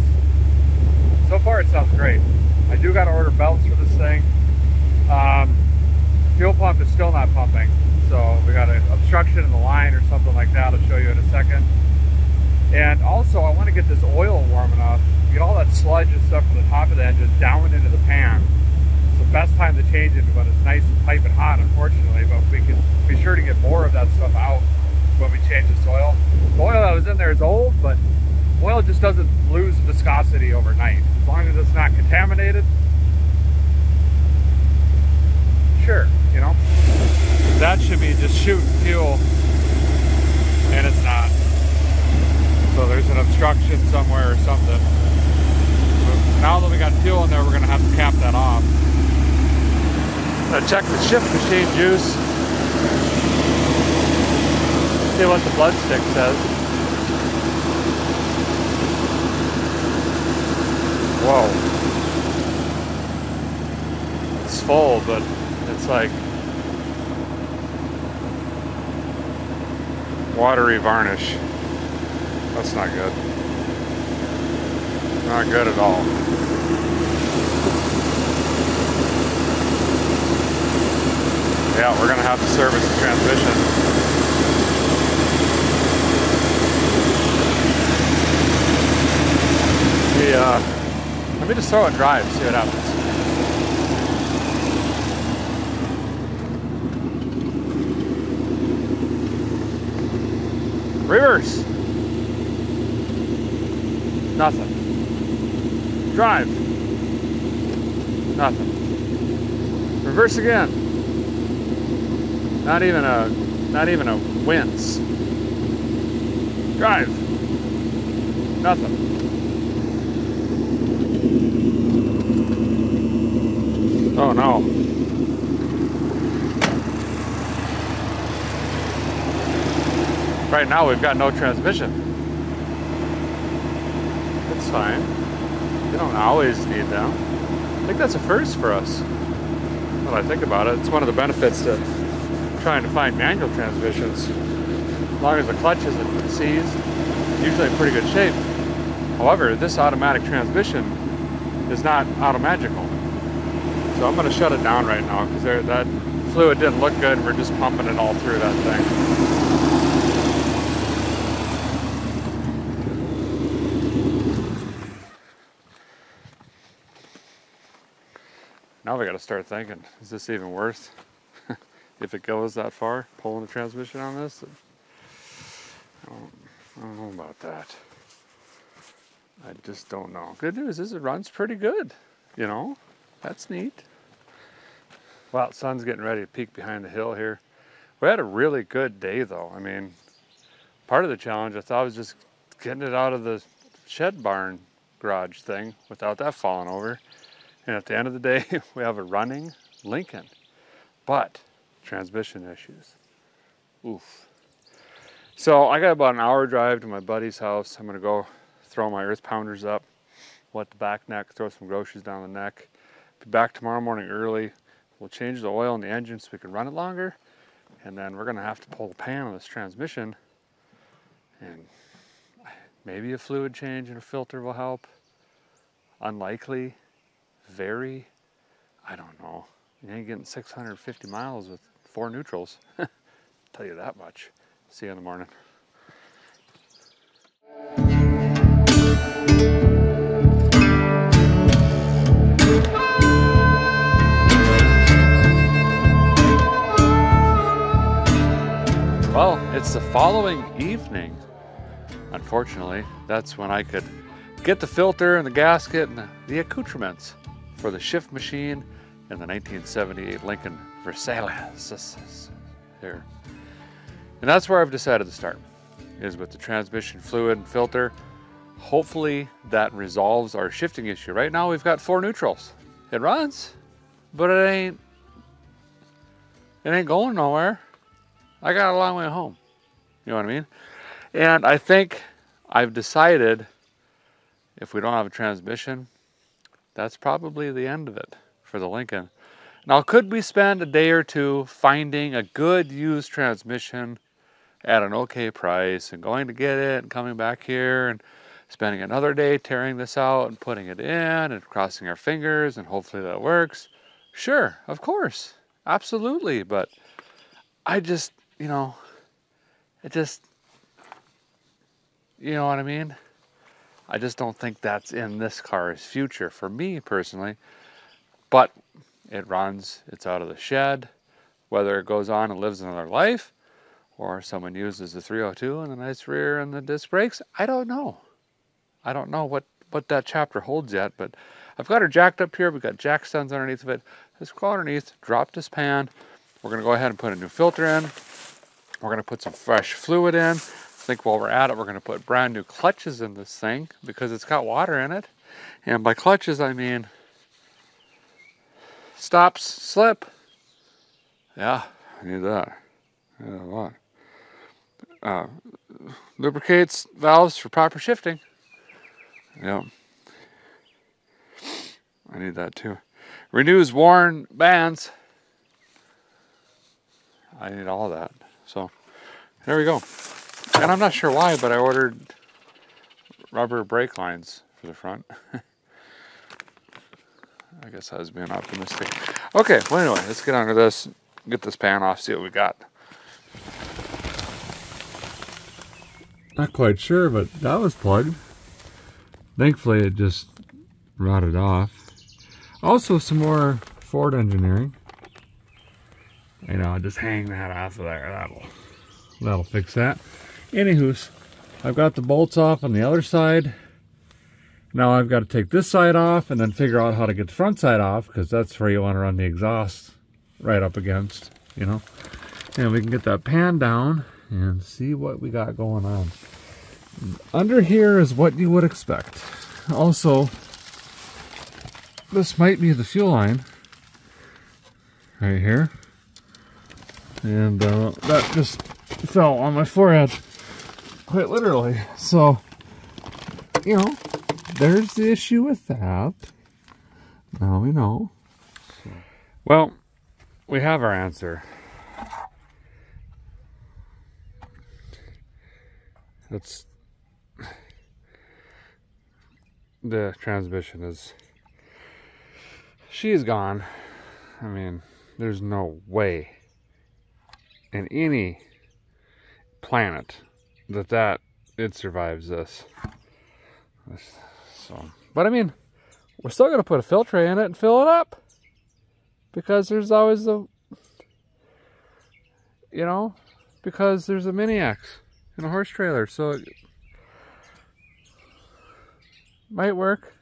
So far it sounds great. I do gotta order belts for this thing. Um, fuel pump is still not pumping, so we got an obstruction in the line or something like that. I'll show you in a second. And also, I want to get this oil warm enough, get all that sludge and stuff from the top of the engine down into the pan. It's the best time to change it when it's nice and piping hot, unfortunately, but we can be sure to get more of that stuff out when we change this oil. The oil that was in there is old, but oil just doesn't lose viscosity overnight. As long as it's not contaminated, sure, you know, that should be just shooting fuel, and it's not. So there's an obstruction somewhere or something. So now that we got fuel in there, we're going to have to cap that off. I'm going to check the shift machine juice, see what the blood stick says. Whoa. It's full, but it's like watery varnish. That's not good. Not good at all. Yeah, we're gonna have to service the transmission. The, uh, let me just throw it dry and see what happens. Reverse. Nothing. Drive. Nothing. Reverse again. Not even a, not even a wince. Drive. Nothing. Oh no. Right now we've got no transmission. That's fine. You don't always need them. I think that's a first for us. When I think about it, it's one of the benefits to trying to find manual transmissions. As long as the clutch isn't seized, it's usually in pretty good shape. However, this automatic transmission is not automagical. So I'm going to shut it down right now because that fluid didn't look good. We're just pumping it all through that thing. Now we got to start thinking, is this even worth if it goes that far, pulling the transmission on this? I don't, I don't know about that. I just don't know. Good news is it runs pretty good, you know, that's neat. Well, the sun's getting ready to peek behind the hill here. We had a really good day though. I mean, part of the challenge I thought was just getting it out of the shed barn garage thing without that falling over. And at the end of the day, we have a running Lincoln, but transmission issues. Oof. So I got about an hour drive to my buddy's house. I'm gonna go throw my earth pounders up, wet the back neck, throw some groceries down the neck, Be back tomorrow morning early. We'll change the oil in the engine so we can run it longer. And then we're gonna have to pull the pan on this transmission. And maybe a fluid change and a filter will help. Unlikely, very, I don't know. You ain't getting six hundred fifty miles with four neutrals. Tell you that much. See you in the morning. Well, it's the following evening. Unfortunately, that's when I could get the filter and the gasket and the, the accoutrements for the shift machine in the nineteen seventy-eight Lincoln Versailles. Here. And that's where I've decided to start, is with the transmission fluid and filter. Hopefully that resolves our shifting issue. Right now we've got four neutrals. It runs, but it ain't, it ain't going nowhere. I got a long way home. You know what I mean? And I think I've decided if we don't have a transmission, that's probably the end of it for the Lincoln. Now, could we spend a day or two finding a good used transmission at an okay price and going to get it and coming back here and spending another day tearing this out and putting it in and crossing our fingers and hopefully that works? Sure, of course, absolutely. But I just, you know, it just, you know what I mean? I just don't think that's in this car's future for me personally. But it runs, it's out of the shed, whether it goes on and lives another life, or someone uses the three oh two and the nice rear and the disc brakes, I don't know. I don't know what, what that chapter holds yet, but I've got her jacked up here. We've got jack stands underneath of it. Let's go underneath, drop this pan. We're gonna go ahead and put a new filter in. We're gonna put some fresh fluid in. I think while we're at it, we're gonna put brand new clutches in this thing because it's got water in it. And by clutches, I mean, stops, slip. Yeah, I need that. I need that a lot. Uh, lubricates, valves for proper shifting. Yeah, I need that too. Renews worn bands. I need all that. So there we go. And I'm not sure why, but I ordered rubber brake lines for the front. I guess I was being optimistic. Okay, well anyway, let's get under this, get this pan off, see what we got. Not quite sure, but that was plugged. Thankfully it just rotted off. Also some more Ford engineering. You know, just hang that off of there, that'll, that'll fix that. Anywho's, I've got the bolts off on the other side. Now I've got to take this side off and then figure out how to get the front side off, because that's where you want to run the exhaust right up against, you know. And we can get that pan down and see what we got going on. Under here is what you would expect. Also, this might be the fuel line right here. And uh, that just fell on my forehead, quite literally. So, you know, there's the issue with that. Now we know. Well, we have our answer. That's the transmission is, she's gone. I mean, there's no way in any planet that that it survives this. That's, So, but I mean, we're still going to put a filter in it and fill it up, because there's always the, you know, because there's a mini-X in a horse trailer, so it might work.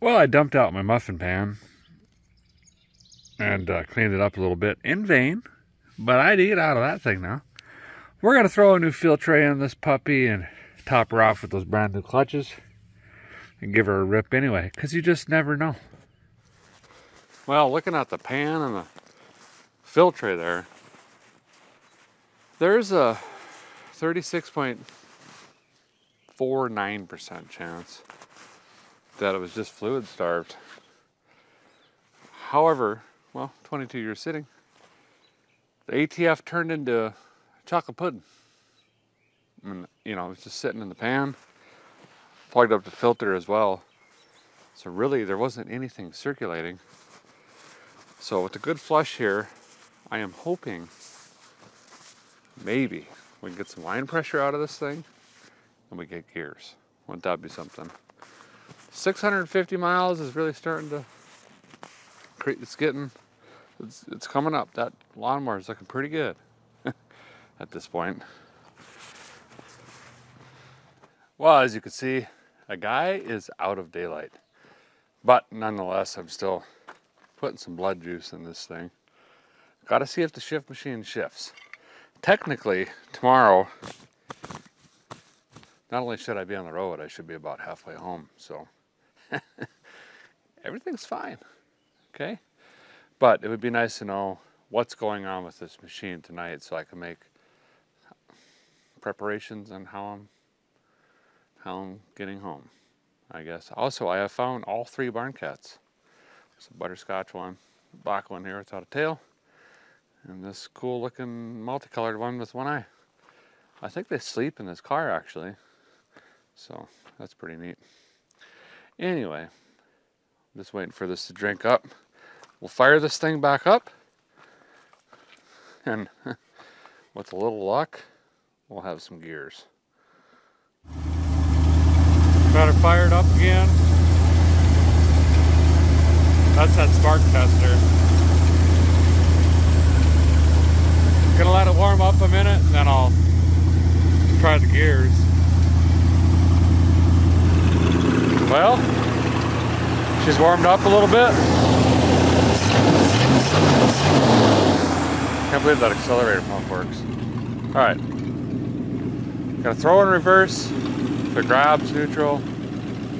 Well, I dumped out my muffin pan and uh, cleaned it up a little bit in vain, but I need out of that thing now. We're going to throw a new filter in this puppy and top her off with those brand new clutches and give her a rip anyway, because you just never know. Well, looking at the pan and the filter there, there's a thirty-six point four nine percent chance that it was just fluid starved. However, well, twenty-two year sitting, the A T F turned into chocolate pudding. And, you know, it's just sitting in the pan, plugged up the filter as well. So really there wasn't anything circulating. So with a good flush here, I am hoping maybe we can get some line pressure out of this thing and we get gears. Wouldn't that be something? six hundred fifty miles is really starting to create, it's getting, it's, it's coming up. That lawnmower is looking pretty good at this point. Well, as you can see, a guy is out of daylight, but nonetheless, I'm still putting some blood juice in this thing. Got to see if the shift machine shifts. Technically, tomorrow, not only should I be on the road, I should be about halfway home, so everything's fine, okay? But it would be nice to know what's going on with this machine tonight so I can make preparations on how I'm how I'm getting home, I guess. Also, I have found all three barn cats. There's a butterscotch one, a black one here without a tail, and this cool looking multicolored one with one eye. I think they sleep in this car actually, so that's pretty neat. Anyway, I'm just waiting for this to drink up. We'll fire this thing back up, and with a little luck, we'll have some gears. Got her fired up again. That's that spark tester. Gonna let it warm up a minute and then I'll try the gears. Well, she's warmed up a little bit. Can't believe that accelerator pump works. All right, gotta throw in reverse. The grabs neutral,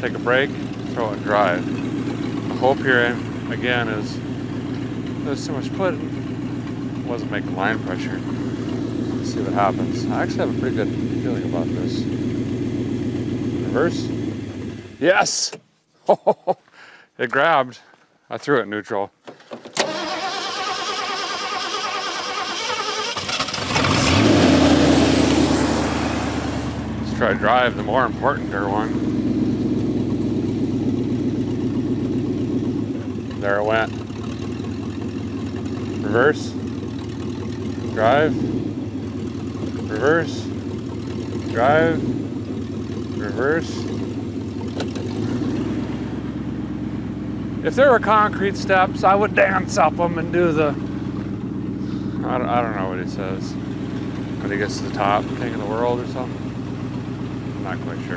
take a break, throw it drive. The hope here again is there's so much pudding, wasn't making line pressure. Let's see what happens. I actually have a pretty good feeling about this. Reverse. Yes! Oh, it grabbed. I threw it neutral. Try to drive the more important one. There it went. Reverse. Drive. Reverse. Drive. Reverse. If there were concrete steps, I would dance up them and do the... I don't, I don't know what he says. When he gets to the top, taking the world or something. Not quite sure.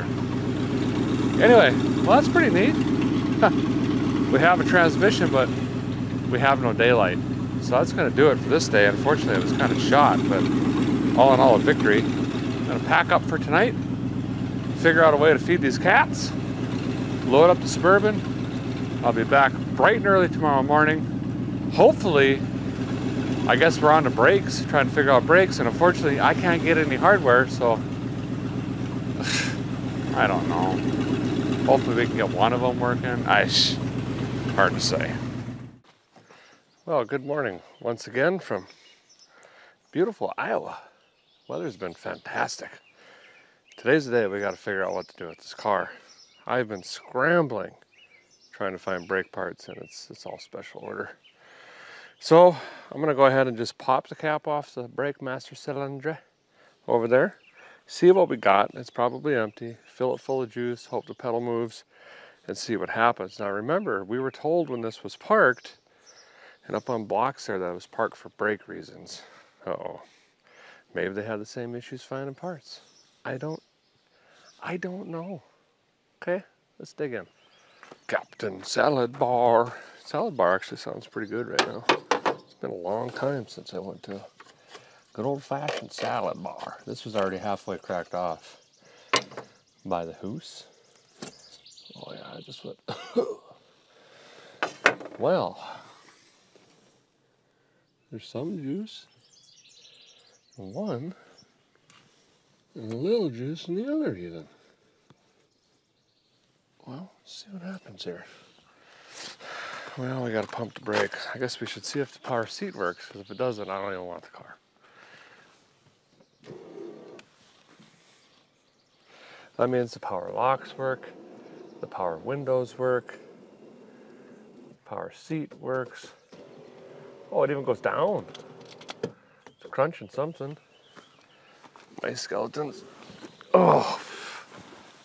Anyway, well, that's pretty neat. We have a transmission, but we have no daylight. So that's going to do it for this day. Unfortunately, it was kind of shot, but all in all, a victory. I'm going to pack up for tonight, figure out a way to feed these cats, load up the Suburban. I'll be back bright and early tomorrow morning. Hopefully, I guess we're on to brakes, trying to figure out brakes, and unfortunately, I can't get any hardware, so I don't know. Hopefully we can get one of them working. I, hard to say. Well, good morning once again from beautiful Iowa. Weather's been fantastic. Today's the day we gotta figure out what to do with this car. I've been scrambling trying to find brake parts and it's, it's all special order. So I'm gonna go ahead and just pop the cap off the brake master cylinder over there. See what we got. It's probably empty. Fill it full of juice, hope the pedal moves, and see what happens. Now remember, we were told when this was parked, and up on blocks there, that it was parked for brake reasons. Uh-oh. Maybe they had the same issues finding parts. I don't, I don't know. Okay, let's dig in. Captain Salad Bar. Salad Bar actually sounds pretty good right now. It's been a long time since I went to good old-fashioned salad bar. This was already halfway cracked off by the hoose. Oh yeah, I just went, well, there's some juice in one and a little juice in the other even. well, let's see what happens here. Well, we got to pump the brake. I guess we should see if the power seat works, because if it doesn't, I don't even want the car. That means the power locks work, the power windows work, power seat works. Oh, it even goes down. It's crunching something. My skeletons. Oh,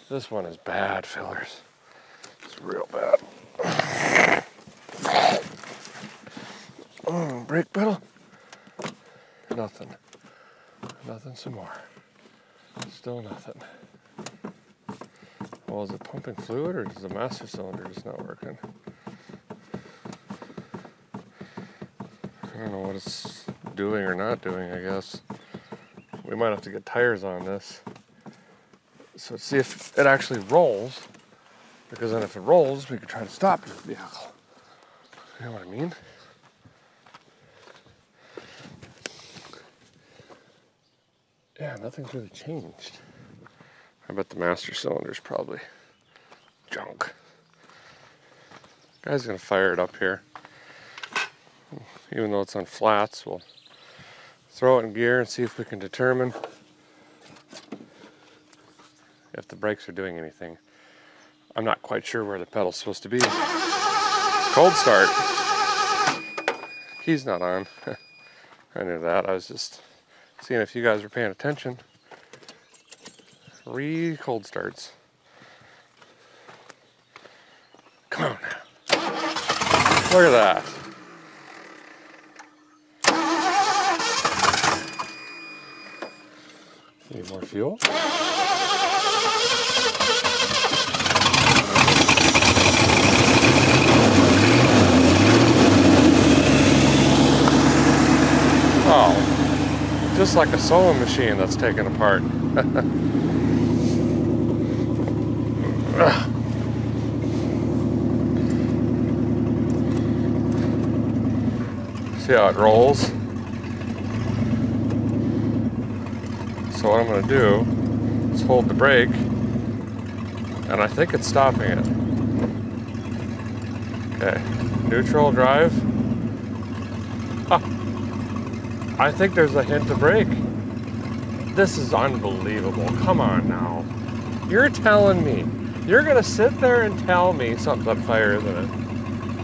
this one is bad, fellers. It's real bad. Oh, brake pedal. Nothing. Nothing some more. Still nothing. Well, is it pumping fluid, or is the master cylinder just not working? I don't know what it's doing or not doing, I guess. We might have to get tires on this. So let's see if it actually rolls, because then if it rolls, we could try to stop your vehicle. You know what I mean? Yeah, nothing's really changed. I bet the master cylinder's probably junk. Guy's gonna fire it up here. Even though it's on flats, we'll throw it in gear and see if we can determine if the brakes are doing anything. I'm not quite sure where the pedal's supposed to be. Cold start. Key's not on. I knew that. I was just seeing if you guys were paying attention. Three cold starts. Come on now. Look at that. Need more fuel. Oh, just like a sewing machine that's taken apart. See how it rolls? So what I'm going to do is hold the brake, and I think it's stopping it. Okay, neutral drive. Ah, I think there's a hint of brake. This is unbelievable. Come on now. You're telling me. You're gonna sit there and tell me something's on fire, isn't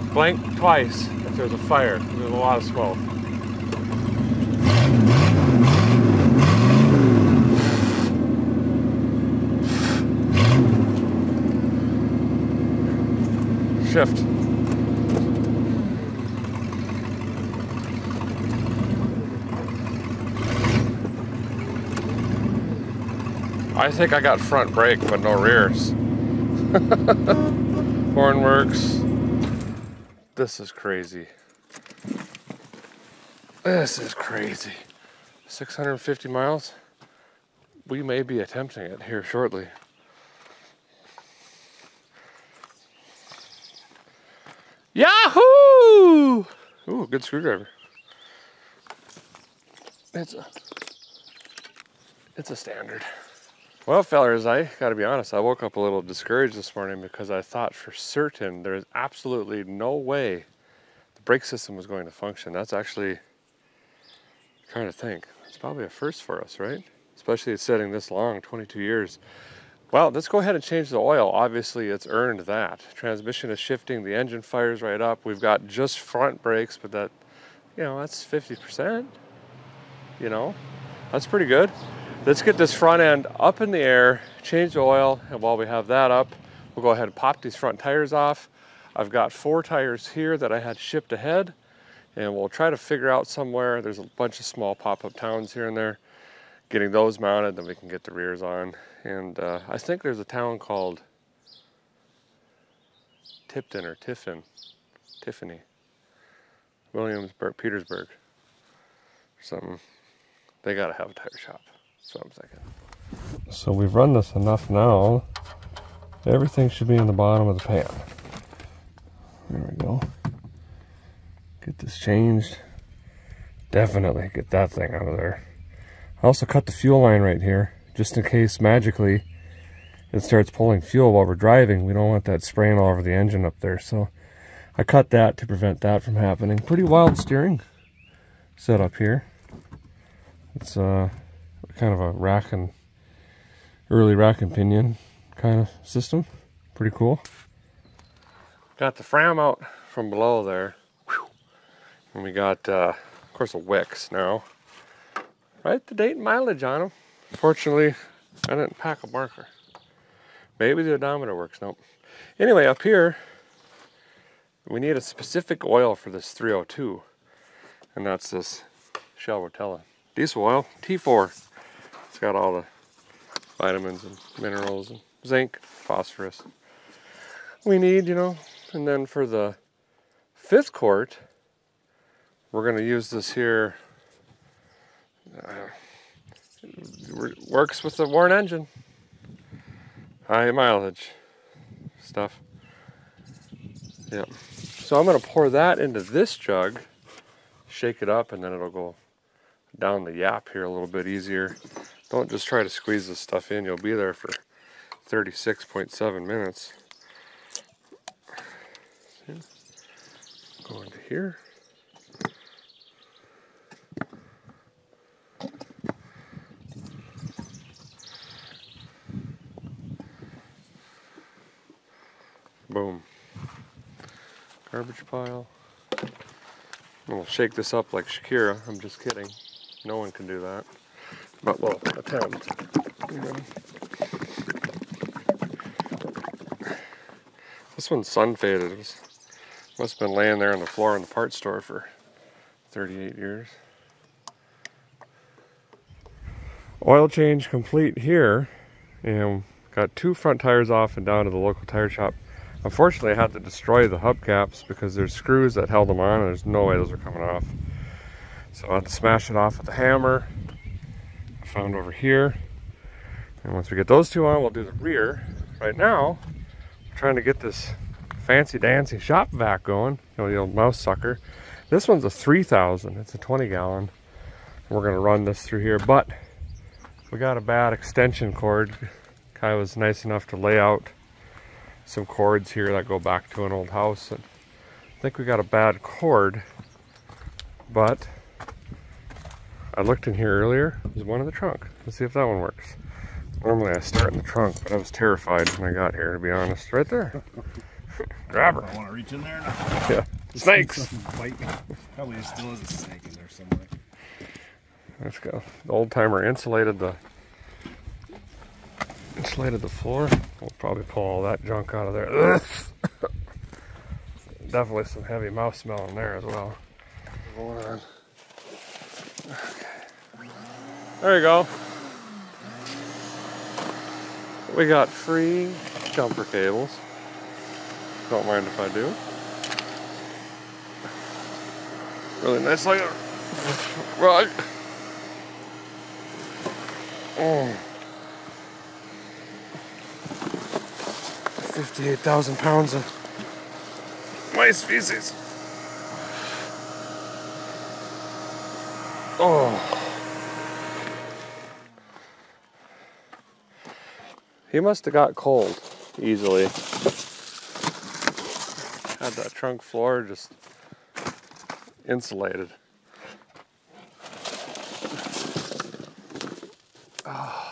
it? Blink twice if there's a fire, because there's a lot of smoke. Shift. I think I got front brake, but no rears. Horn works. This is crazy. This is crazy. six hundred fifty miles. We may be attempting it here shortly. Yahoo! Ooh, good screwdriver. It's a, it's a standard. Well, fellers, I gotta be honest, I woke up a little discouraged this morning because I thought for certain there's absolutely no way the brake system was going to function. That's actually, I'm trying to think, it's probably a first for us, right? Especially it's sitting this long, twenty-two years. Well, let's go ahead and change the oil. Obviously, it's earned that. Transmission is shifting, the engine fires right up. We've got just front brakes, but that, you know, that's fifty percent. You know, that's pretty good. Let's get this front end up in the air, change the oil, and while we have that up, we'll go ahead and pop these front tires off. I've got four tires here that I had shipped ahead, and we'll try to figure out somewhere. There's a bunch of small pop-up towns here and there. Getting those mounted, then we can get the rears on. And uh, I think there's a town called Tipton or Tiffin, Tiffany, Williamsburg, Petersburg, or something. They gotta have a tire shop. So I'm thinking. So we've run this enough now. Everything should be in the bottom of the pan. There we go. Get this changed. Definitely get that thing out of there. I also cut the fuel line right here, just in case magically it starts pulling fuel while we're driving. We don't want that spraying all over the engine up there. So I cut that to prevent that from happening. Pretty wild steering setup here. It's uh, kind of a rack and early rack and pinion kind of system. Pretty cool. Got the Fram out from below there. Whew. And we got, uh, of course, a Wix now. Right the date and mileage on them. Fortunately, I didn't pack a marker. Maybe the odometer works. Nope. Anyway, up here, we need a specific oil for this three oh two. And that's this Shell Rotella diesel oil, T four. It's got all the vitamins and minerals and zinc, phosphorus we need, you know. And then for the fifth quart, we're going to use this here. Uh, it works with the worn engine. High mileage stuff. Yeah. So I'm going to pour that into this jug, shake it up, and then it'll go down the yap here a little bit easier. Don't just try to squeeze this stuff in. You'll be there for thirty-six point seven minutes. Go into here. Boom. Garbage pile. I'm gonna shake this up like Shakira. I'm just kidding. No one can do that. But we'll attempt. You know. This one's sun faded. It was, must have been laying there on the floor in the parts store for thirty-eight years. Oil change complete here. And got two front tires off and down to the local tire shop. Unfortunately, I had to destroy the hubcaps because there's screws that held them on and there's no way those are coming off. So I had to smash it off with a hammer I found over here. And once we get those two on, we'll do the rear. Right now, we're trying to get this fancy dancy shop vac going. You know, the old mouse sucker. This one's a three thousand. It's a twenty gallon. We're going to run this through here, but we got a bad extension cord. Kai was nice enough to lay out some cords here that go back to an old house, and I think we got a bad cord, but I looked in here earlier. There's one in the trunk. Let's see if that one works. Normally I start in the trunk, but I was terrified when I got here, to be honest. Right there. Grab her. I want to reach in there now. Yeah. Snakes! Bite me. Probably still has a snake in there somewhere. Let's go. The old timer insulated the insulated the floor. We'll probably pull all that junk out of there. Definitely some heavy mouse smell in there as well. Hold on. Okay. There you go. We got free jumper cables. Don't mind if I do. Really nice like a rug. Oh. fifty-eight thousand pounds of mice feces. Oh. He must have got cold easily. Had that trunk floor just insulated. Oh.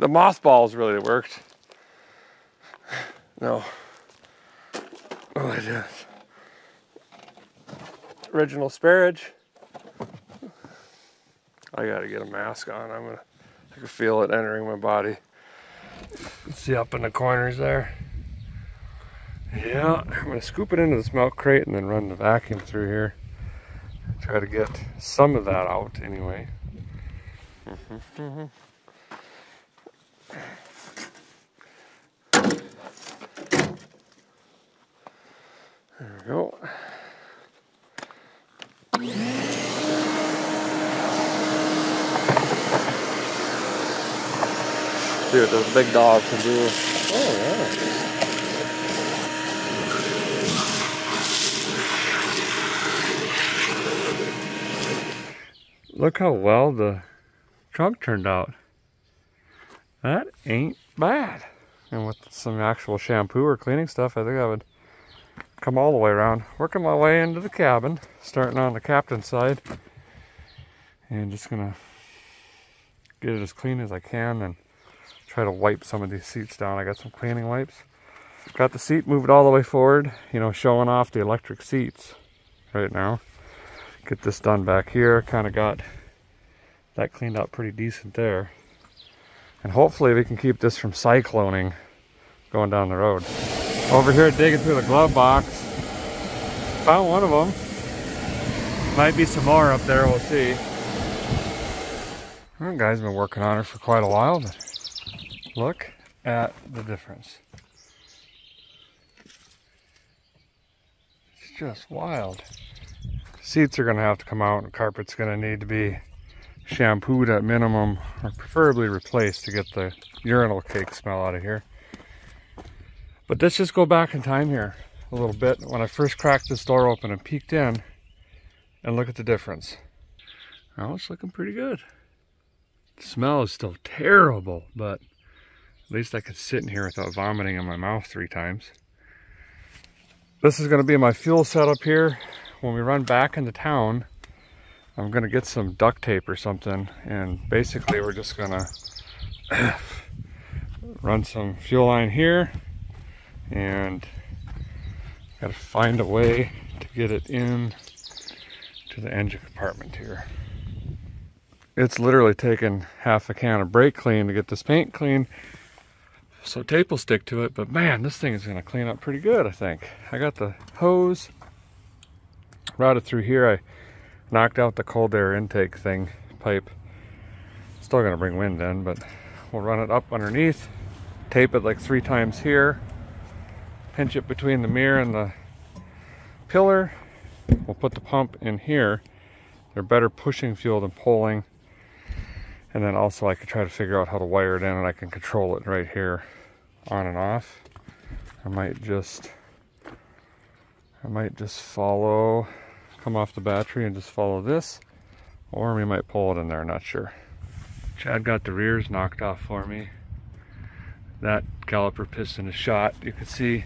The mothballs really worked. No. Oh, they did. Original sparage. I gotta get a mask on. I'm gonna, I can feel it entering my body. See up in the corners there. Yeah, I'm gonna scoop it into this milk crate and then run the vacuum through here. Try to get some of that out anyway. Mm-hmm, mm-hmm. There we go. see what this big dog can do. Oh, yeah. Look how well the truck turned out. That ain't bad. And with some actual shampoo or cleaning stuff, I think I would come all the way around. Working my way into the cabin, starting on the captain's side. And just gonna get it as clean as I can and try to wipe some of these seats down. I got some cleaning wipes. Got the seat moved all the way forward, you know, showing off the electric seats right now. Get this done back here. Kind of got that cleaned up pretty decent there, and hopefully we can keep this from cycloning going down the road. Over here digging through the glove box, found one of them. Might be some more up there, we'll see. Well, guys, been working on her for quite a while, but look at the difference. It's just wild. Seats are going to have to come out, and carpet's going to need to be shampooed at minimum, or preferably replaced, to get the urinal cake smell out of here. But let's just go back in time here a little bit. When I first cracked this door open and peeked in, and look at the difference. Now it's looking pretty good. The smell is still terrible, but at least I could sit in here without vomiting in my mouth three times. This is going to be my fuel setup here. When we run back into town, I'm gonna get some duct tape or something, and basically we're just gonna run some fuel line here, and gotta find a way to get it in to the engine compartment here. It's literally taken half a can of brake clean to get this paint clean, so tape will stick to it, but man, this thing is gonna clean up pretty good, I think. I got the hose routed through here. I knocked out the cold air intake thing pipe. Still gonna bring wind in, but we'll run it up underneath, tape it like three times here, pinch it between the mirror and the pillar. We'll put the pump in here. They're better pushing fuel than pulling. And then also I could try to figure out how to wire it in, and I can control it right here on and off. I might just I might just follow come off the battery and just follow this, or we might pull it in there, not sure. Chad got the rears knocked off for me. That caliper piston is shot. You can see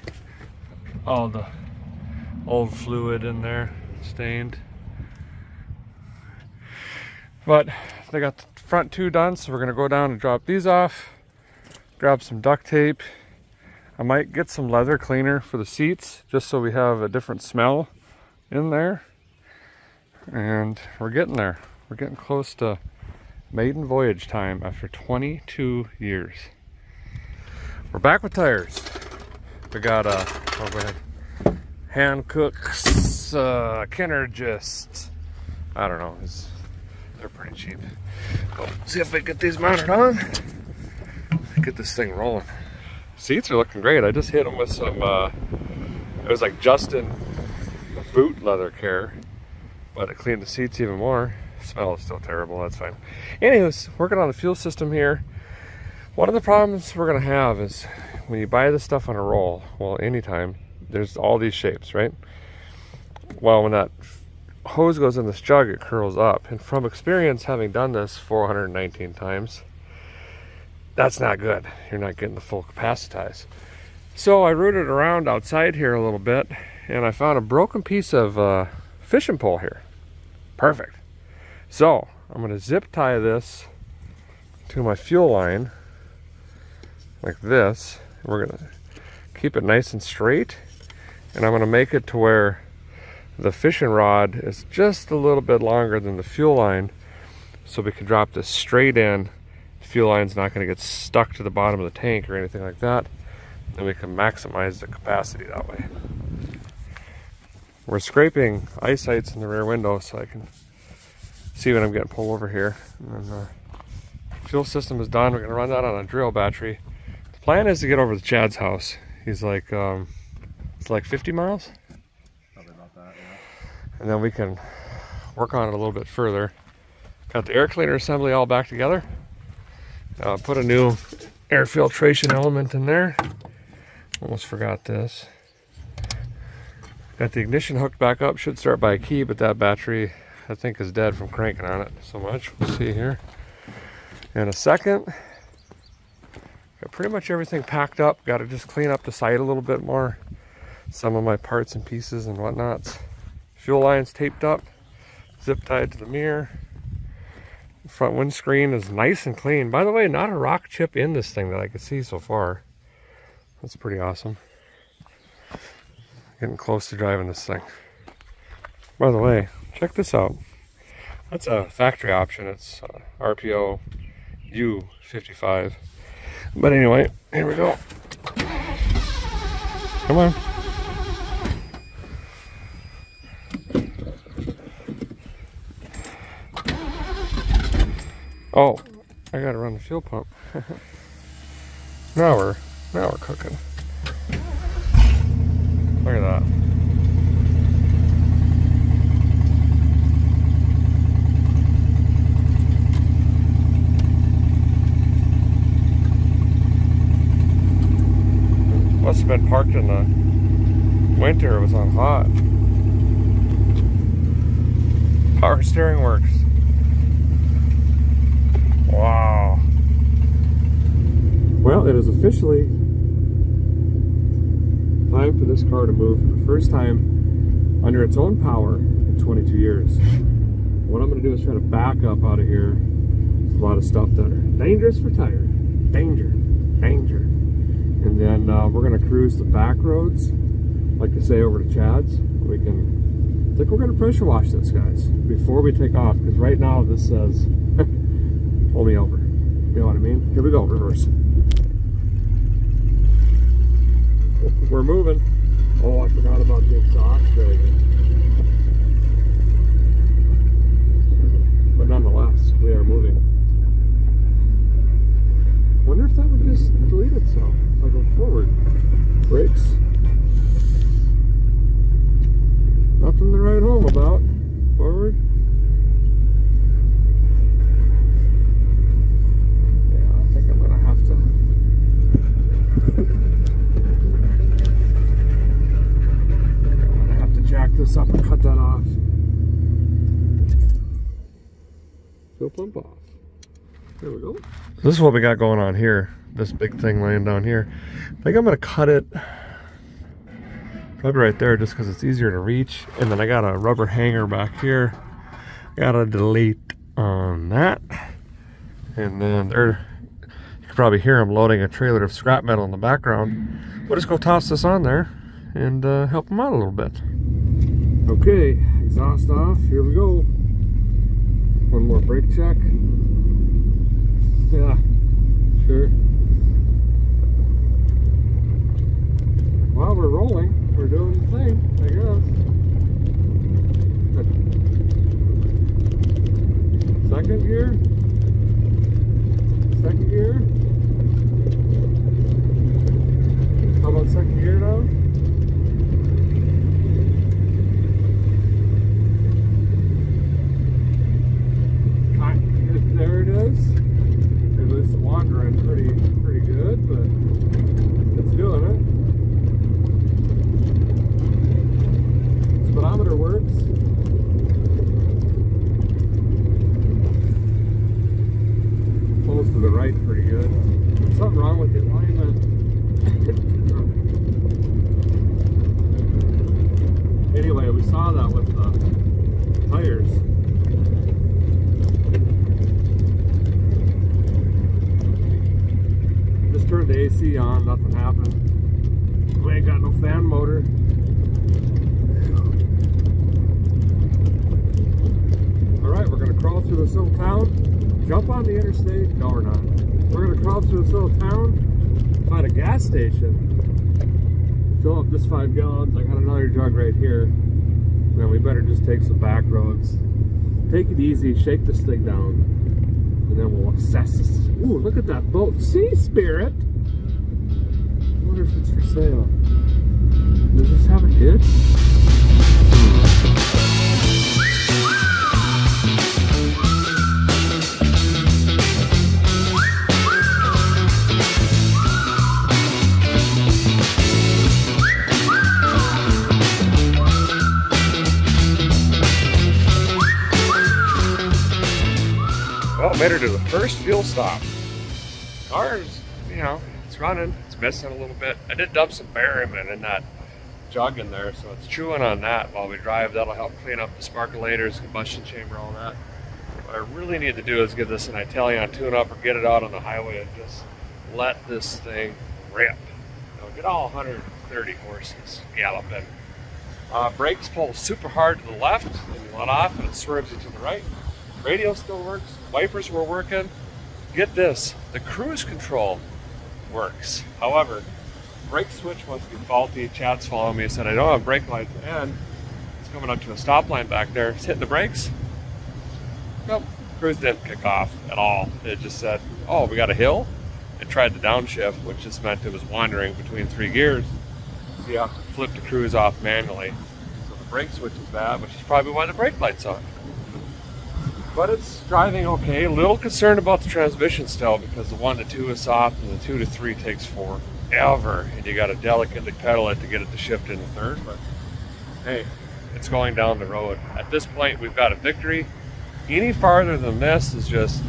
all the old fluid in there, stained. But they got the front two done, so we're gonna go down and drop these off, grab some duct tape. I might get some leather cleaner for the seats, just so we have a different smell in there. And we're getting there. We're getting close to maiden voyage time after twenty-two years. We're back with tires. We got a oh, go ahead. Hankook uh, Kinergist. I don't know. It's, they're pretty cheap. But see if we can get these mounted on. Get this thing rolling. Seats are looking great. I just hit them with some, uh, it was like Justin boot leather care, but I cleaned the seats even more. Smell is still terrible, that's fine. Anyways, working on the fuel system here. One of the problems we're gonna have is when you buy this stuff on a roll, well, anytime, there's all these shapes, right? Well, when that hose goes in this jug, it curls up. And from experience, having done this four hundred nineteen times, that's not good. You're not getting the full capacitize. So I rooted around outside here a little bit, and I found a broken piece of uh, fishing pole here. Perfect. So I'm going to zip tie this to my fuel line like this. We're going to keep it nice and straight, and I'm going to make it to where the fishing rod is just a little bit longer than the fuel line, so we can drop this straight in. Fuel line's not going to get stuck to the bottom of the tank or anything like that, and we can maximize the capacity that way. We're scraping ice sights in the rear window, so I can see when I'm getting pulled over here. And then the fuel system is done. We're going to run that on a drill battery. The plan is to get over to Chad's house. He's like, um, it's like fifty miles? Probably about that, yeah. And then we can work on it a little bit further. Got the air cleaner assembly all back together. Uh, put a new air filtration element in there. Almost forgot this. Got the ignition hooked back up. Should start by a key, but that battery I think is dead from cranking on it so much. We'll see here in a second. Got pretty much everything packed up. Got to just clean up the side a little bit more. Some of my parts and pieces and whatnots. Fuel line's taped up, zip tied to the mirror. The front windscreen is nice and clean. By the way, not a rock chip in this thing that I could see so far. That's pretty awesome. Getting close to driving this thing. By the way, check this out. That's a factory option. It's uh, R P O U fifty-five. But anyway, here we go. Come on. Oh, I gotta run the fuel pump. Now we're now we're cooking. Look at that. Must have been parked in the winter, it was on hot. Power steering works. Wow. Well, it is officially time for this car to move for the first time under its own power in twenty-two years. What I'm going to do is try to back up out of here. There's a lot of stuff that are dangerous for tire. Danger. Danger. And then uh, we're going to cruise the back roads, like to say, over to Chad's. We can, I think we're going to pressure wash this, guys, before we take off, because right now this says... Pull me over. You know what I mean? Here we go, reverse. We're moving. Oh, I forgot about the exhaust dragon. But nonetheless, we are moving. Wonder if that would just delete itself if I go forward. Brakes. Nothing to write home about. Forward. This up and cut that off. Fuel pump off. There we go. This is what we got going on here. This big thing laying down here. I think I'm gonna cut it probably right there just because it's easier to reach. And then I got a rubber hanger back here. Gotta delete on that. And then there, you can probably hear them loading a trailer of scrap metal in the background. We'll just go toss this on there and uh, help them out a little bit. Okay, exhaust off, here we go. One more brake check. Yeah, sure. Well, we're rolling. We're doing the thing, I guess. Second gear. Second gear. How about second gear now? There it is. It was wandering pretty, pretty good, but it's doing it. Speedometer works. Pulls to the right pretty good. Something wrong with the alignment. Anyway, we saw that with the tires. Turned the A C on, nothing happened. We ain't got no fan motor. Alright, we're gonna crawl through this little town, jump on the interstate. No, we're not. We're gonna crawl through this little town, find a gas station, fill up this five gallons. I got another jug right here. And then we better just take some back roads. Take it easy, shake this thing down. And then we'll assess this. Ooh, look at that boat. Sea Spirit. I wonder if it's for sale. Does this have a hitch? kilometer to the first fuel stop. Car's, you know, it's running, it's missing a little bit. I did dump some Berryman in that jug in there, so it's chewing on that while we drive. That'll help clean up the sparkulators, combustion chamber, all that. What I really need to do is give this an Italian tune-up or get it out on the highway and just let this thing rip. You know, get all one hundred thirty horses galloping. Uh, brakes pull super hard to the left, and you let off, and it swerves you to the right. Radio still works. Wipers were working. Get this, the cruise control works. However, brake switch must be faulty. Chad's following me, said I don't have brake lights, and it's coming up to a stop line back there. It's hitting the brakes. Nope, cruise didn't kick off at all. It just said, oh, we got a hill. It tried to downshift, which just meant it was wandering between three gears. So you have to flip the cruise off manually. So the brake switch is bad, which is probably why the brake light's on. But it's driving okay. A little concerned about the transmission still, because the one to two is soft and the two to three takes forever, and you got to delicately pedal it to get it to shift into third. But hey, it's going down the road. At this point, we've got a victory. Any farther than this is just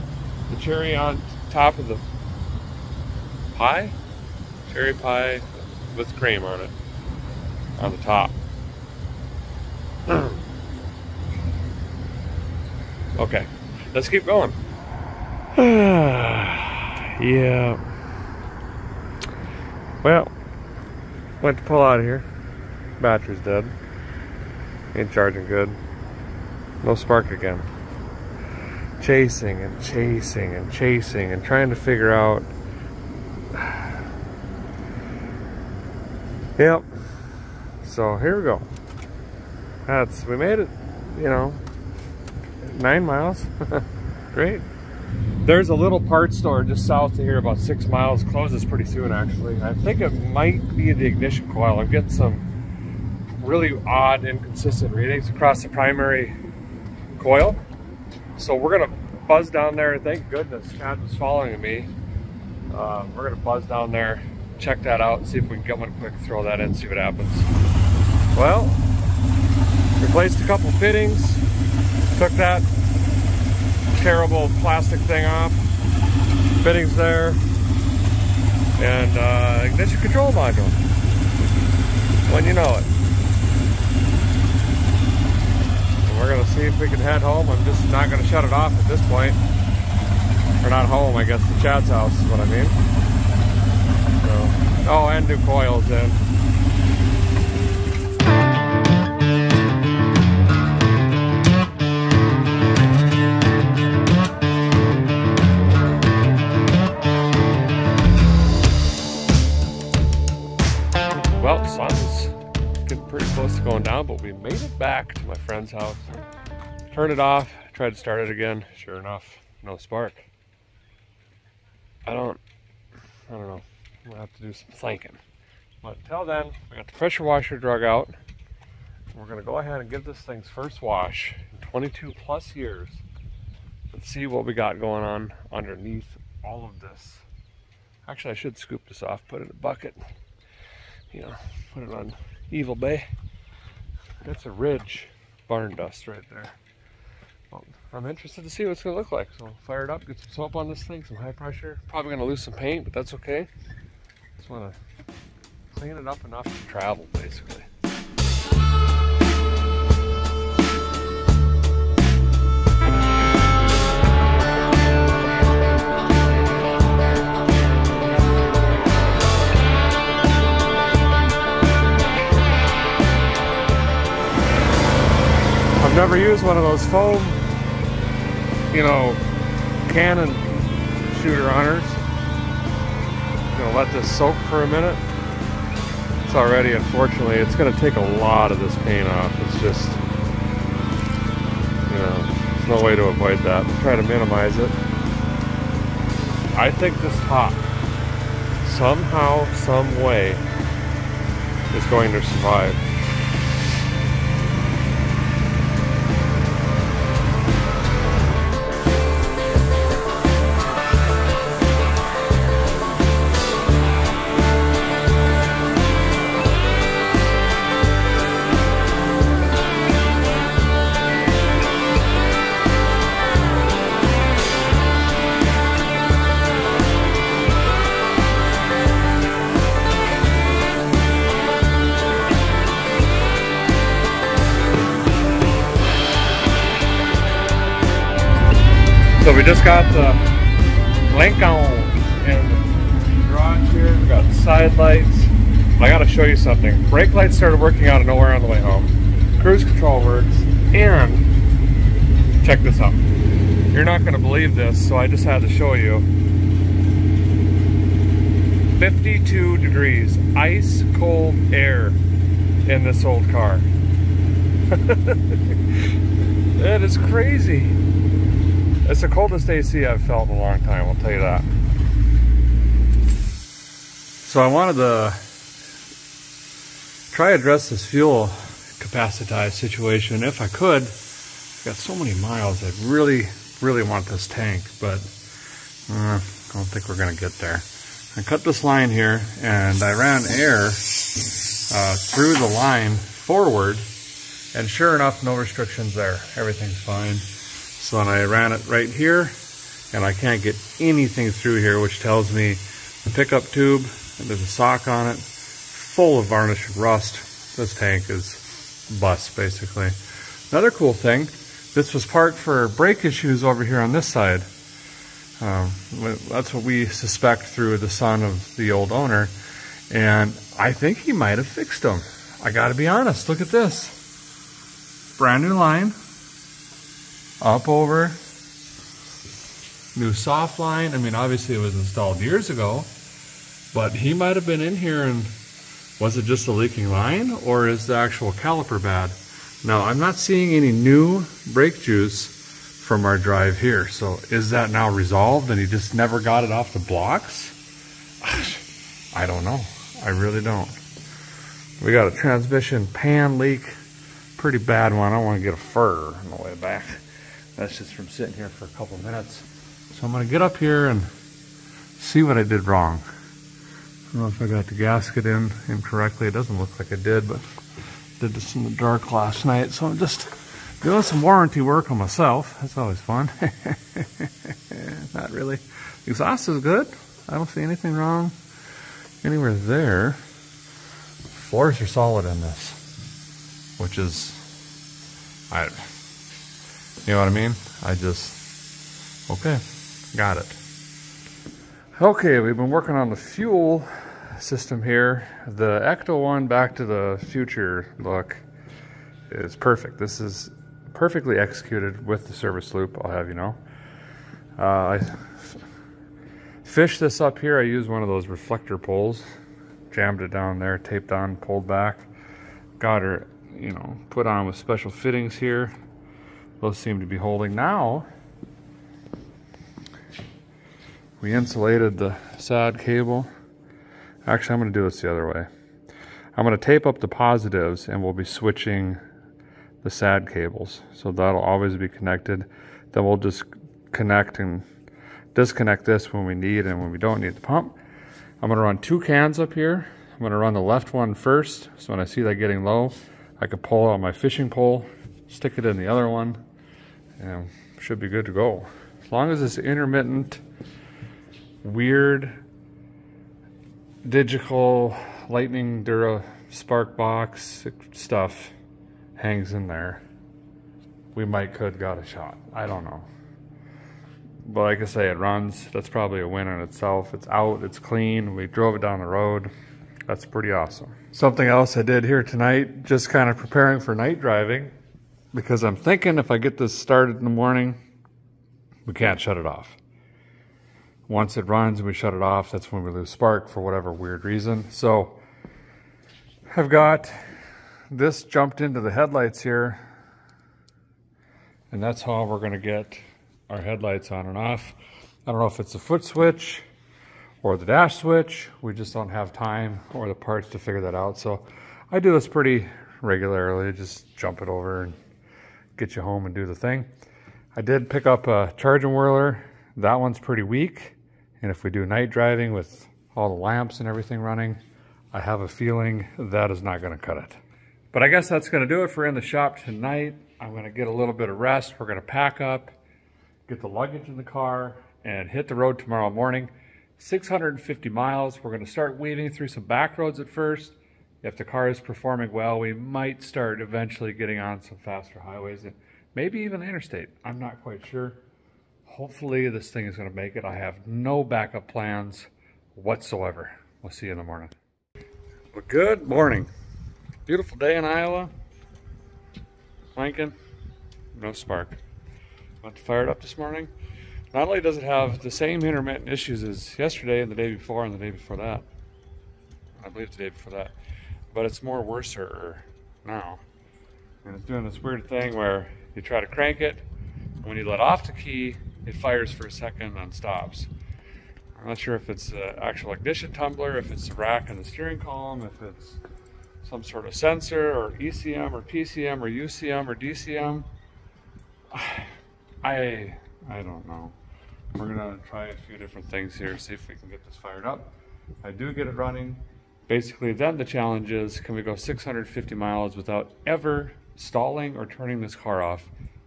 the cherry on top of the pie, cherry pie with cream on it, on the top. Okay, let's keep going. Yeah. Well, went to pull out of here. Battery's dead. Ain't charging good. No spark again. Chasing and chasing and chasing and trying to figure out. Yep. So here we go. That's, we made it, you know. Nine miles. Great. There's a little parts store just south of here, about six miles. Closes pretty soon, actually. I think it might be the ignition coil. I'm getting some really odd, inconsistent readings across the primary coil. So we're gonna buzz down there. Thank goodness Chad was following me. Uh, we're gonna buzz down there, check that out, and see if we can get one quick, throw that in, see what happens. Well, replaced a couple fittings. Took that terrible plastic thing off, fittings there, and uh, ignition control module, when you know it. And we're gonna see if we can head home. I'm just not gonna shut it off at this point. We're not home, I guess, to Chad's house is what I mean. So, oh, and new coils in. Going down, but we made it back to my friend's house. Turned it off, tried to start it again. Sure enough, no spark. I don't, I don't know. We'll have to do some thinking. But until then, we got the pressure washer drug out. We're gonna go ahead and give this thing's first wash in twenty-two plus years and see what we got going on underneath all of this. Actually, I should scoop this off, put it in a bucket. You know, put it on Evil Bay. That's a ridge barn dust right there. Well, I'm interested to see what it's gonna look like. So I'll fire it up, get some soap on this thing, some high pressure. Probably gonna lose some paint, but that's okay. Just wanna clean it up enough to travel, basically. I've never used one of those foam, you know, cannon shooter hunters. I'm gonna let this soak for a minute. It's already, unfortunately, it's gonna take a lot of this paint off. It's just, you know, there's no way to avoid that. We'll try to minimize it. I think this top, somehow, some way, is going to survive. So we just got the Lincoln in the garage here. We got side lights. I gotta show you something. Brake lights started working out of nowhere on the way home. Cruise control works, and check this out. You're not gonna believe this, so I just had to show you. fifty-two degrees, ice cold air in this old car. That is crazy. It's the coldest A C I've felt in a long time, I'll tell you that. So I wanted to try to address this fuel capacitized situation if I could. I've got so many miles, I really, really want this tank, but uh, I don't think we're gonna get there. I cut this line here, and I ran air uh, through the line forward, and sure enough, no restrictions there. Everything's fine. So then I ran it right here, and I can't get anything through here, which tells me the pickup tube, and there's a sock on it, full of varnish and rust. This tank is bust, basically. Another cool thing, this was parked for brake issues over here on this side. Um, that's what we suspect through the son of the old owner, and I think he might have fixed them. I gotta be honest, look at this. Brand new line, up over, new soft line. I mean, obviously it was installed years ago, but he might have been in here and was it just a leaking line, or is the actual caliper bad? Now, I'm not seeing any new brake juice from our drive here, so is that now resolved and he just never got it off the blocks? I don't know. I really don't. We got a transmission pan leak. Pretty bad one. I want to get a fur on the way back. That's just from sitting here for a couple minutes. So I'm going to get up here and see what I did wrong. I don't know if I got the gasket in incorrectly. It doesn't look like I did, but I did this in the dark last night. So I'm just doing some warranty work on myself. That's always fun. Not really. Exhaust is good. I don't see anything wrong anywhere there. Floors are solid in this, which is, I, you know what I mean? I just, okay, got it. Okay, we've been working on the fuel system here. The Ecto one Back to the Future look is perfect. This is perfectly executed with the service loop, I'll have you know. Uh, I fished this up here. I used one of those reflector poles, jammed it down there, taped on, pulled back. Got her, you know, put on with special fittings here. Those seem to be holding now. We insulated the S A D cable. Actually, I'm gonna do this the other way. I'm gonna tape up the positives and we'll be switching the S A D cables. So that'll always be connected. Then we'll just connect and disconnect this when we need and when we don't need the pump. I'm gonna run two cans up here. I'm gonna run the left one first. So when I see that getting low, I could pull out my fishing pole, stick it in the other one, and should be good to go. As long as it's intermittent, weird digital lightning DuraSpark box stuff hangs in there, we might could got a shot. I don't know, but like I say, it runs. That's probably a win in itself. It's out, it's clean, we drove it down the road. That's pretty awesome. Something else I did here tonight, just kind of preparing for night driving, because I'm thinking if I get this started in the morning, we can't shut it off. Once it runs and we shut it off, that's when we lose spark for whatever weird reason. So I've got this jumped into the headlights here, and that's how we're gonna get our headlights on and off. I don't know if it's the foot switch or the dash switch. We just don't have time or the parts to figure that out. So I do this pretty regularly, just jump it over and get you home and do the thing. I did pick up a charging whirler. That one's pretty weak, and if we do night driving with all the lamps and everything running, I have a feeling that is not going to cut it. But I guess that's going to do it for in the shop tonight. I'm going to get a little bit of rest. We're going to pack up, get the luggage in the car, and hit the road tomorrow morning. six hundred fifty miles. We're going to start weaving through some back roads at first. If the car is performing well, we might start eventually getting on some faster highways and maybe even the interstate. I'm not quite sure. Hopefully this thing is going to make it. I have no backup plans whatsoever. We'll see you in the morning. Well, good morning. Beautiful day in Iowa. Lincoln, no spark. About to fire it up this morning. Not only does it have the same intermittent issues as yesterday and the day before and the day before that, I believe it's the day before that, but it's more worser now. And it's doing this weird thing where you try to crank it, and when you let off the key, it fires for a second and stops. I'm not sure if it's the actual ignition tumbler, if it's the rack in the steering column, if it's some sort of sensor or E C M or P C M or U C M or D C M. I, I don't know. We're gonna try a few different things here, see if we can get this fired up. I do get it running. Basically then the challenge is, can we go six hundred fifty miles without ever stalling or turning this car off,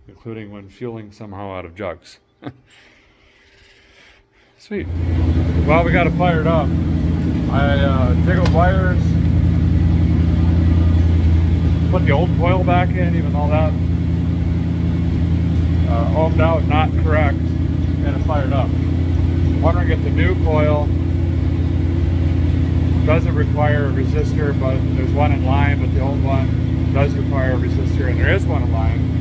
including when fueling somehow out of jugs. Sweet. Well, we got it fired up. I uh, jiggled wires, put the old coil back in, even all that uh, ohmed out, not correct, and it fired up. I'm wondering if the new coil doesn't require a resistor, but there's one in line, but the old one does require a resistor, and there is one in line.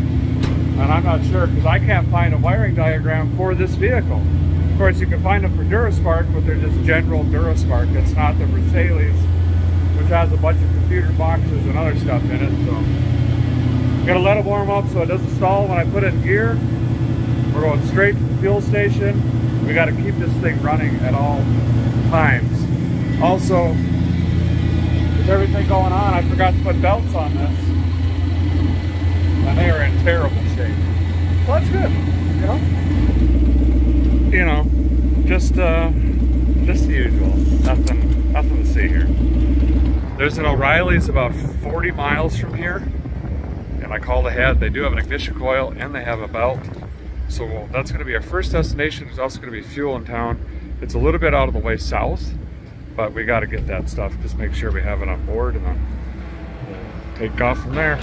And I'm not sure, because I can't find a wiring diagram for this vehicle. Of course, you can find them for DuraSpark, but they're just general DuraSpark. That's not the Versailles, which has a bunch of computer boxes and other stuff in it. So I'm gonna let it warm up so it doesn't stall when I put it in gear. We're going straight to the fuel station. We gotta keep this thing running at all times. Also, with everything going on, I forgot to put belts on this. And they are in terrible shape. Well, that's good, you know? You know, just, uh, just the usual. Nothing, nothing to see here. There's an O'Reilly's about forty miles from here. And I called ahead. They do have an ignition coil and they have a belt. So that's gonna be our first destination. There's also gonna be fuel in town. It's a little bit out of the way south, but we got to get that stuff, just make sure we have it on board, and then we'll take off from there.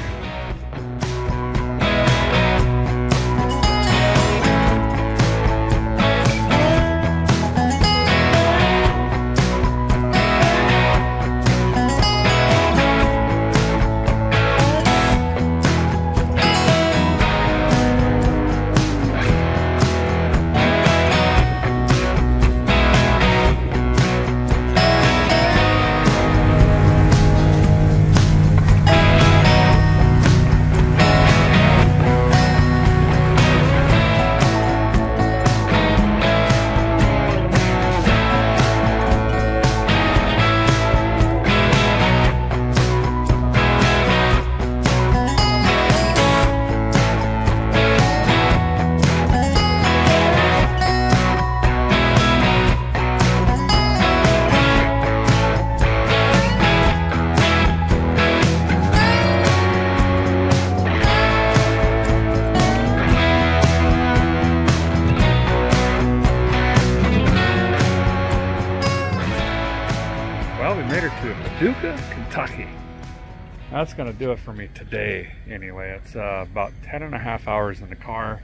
That's gonna do it for me today anyway. It's uh, about ten and a half hours in the car.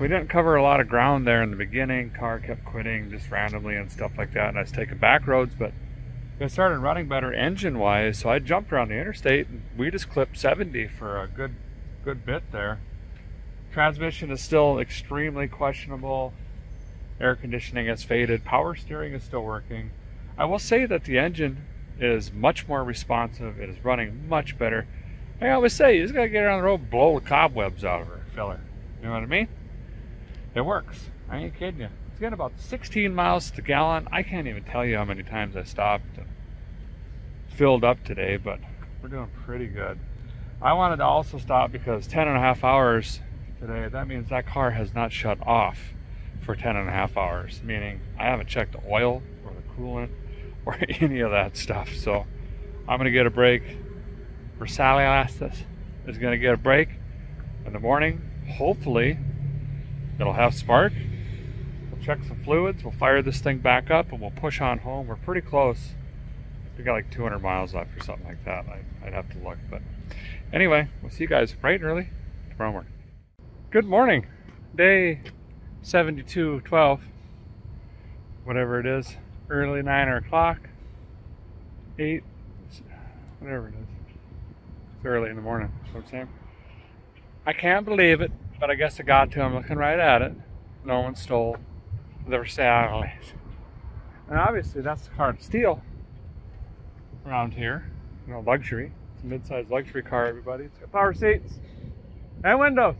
We didn't cover a lot of ground there in the beginning. Car kept quitting just randomly and stuff like that, and I was taking back roads, but it started running better engine wise, so I jumped around the interstate and we just clipped seventy for a good good bit there. Transmission is still extremely questionable. Air conditioning has faded. Power steering is still working. I will say that the engine is much more responsive. It is running much better. I always say, you just gotta get her on the road, blow the cobwebs out of her, filler. You know what I mean? It works. I ain't kidding you. It's getting about sixteen miles to the gallon. I can't even tell you how many times I stopped and filled up today, but we're doing pretty good. I wanted to also stop because ten and a half hours today, that means that car has not shut off for ten and a half hours, meaning I haven't checked the oil or the coolant or any of that stuff. So I'm gonna get a break. Versailles is gonna get a break in the morning. Hopefully it'll have spark. We'll check some fluids, we'll fire this thing back up, and we'll push on home. We're pretty close. We got like two hundred miles left or something like that. I, I'd have to look, but anyway, we'll see you guys bright and early tomorrow morning. Good morning. Day seventy-two twelve, whatever it is, early nine o'clock, eight, whatever it is. It's early in the morning, that's what I'm saying. I can't believe it, but I guess it got to. I'm looking right at it. No one stole the Versailles. And obviously that's the car to steal around here. You know, luxury. It's a mid-sized luxury car, everybody. It's got power seats and windows.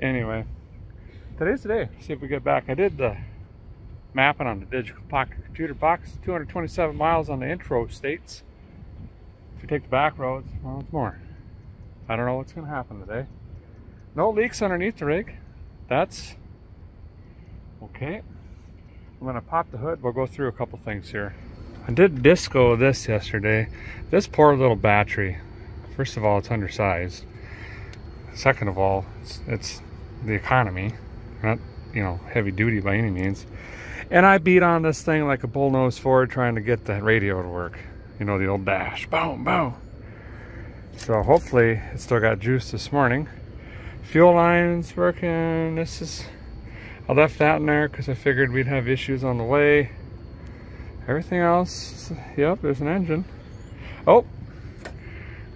Anyway, today's the day. See if we get back. I did the mapping on the digital pocket computer box. two hundred twenty-seven miles on the intro states. If you take the back roads, well, it's more. I don't know what's going to happen today. No leaks underneath the rig. That's okay. I'm going to pop the hood. We'll go through a couple things here. I did disco this yesterday. This poor little battery. First of all, it's undersized. Second of all, it's, it's the economy. Not, you know, heavy duty by any means. And I beat on this thing like a bullnose Ford trying to get that radio to work. You know, the old dash. Boom, boom. So hopefully it still got juice this morning. Fuel line's working. This is... I left that in there because I figured we'd have issues on the way. Everything else, yep, there's an engine. Oh,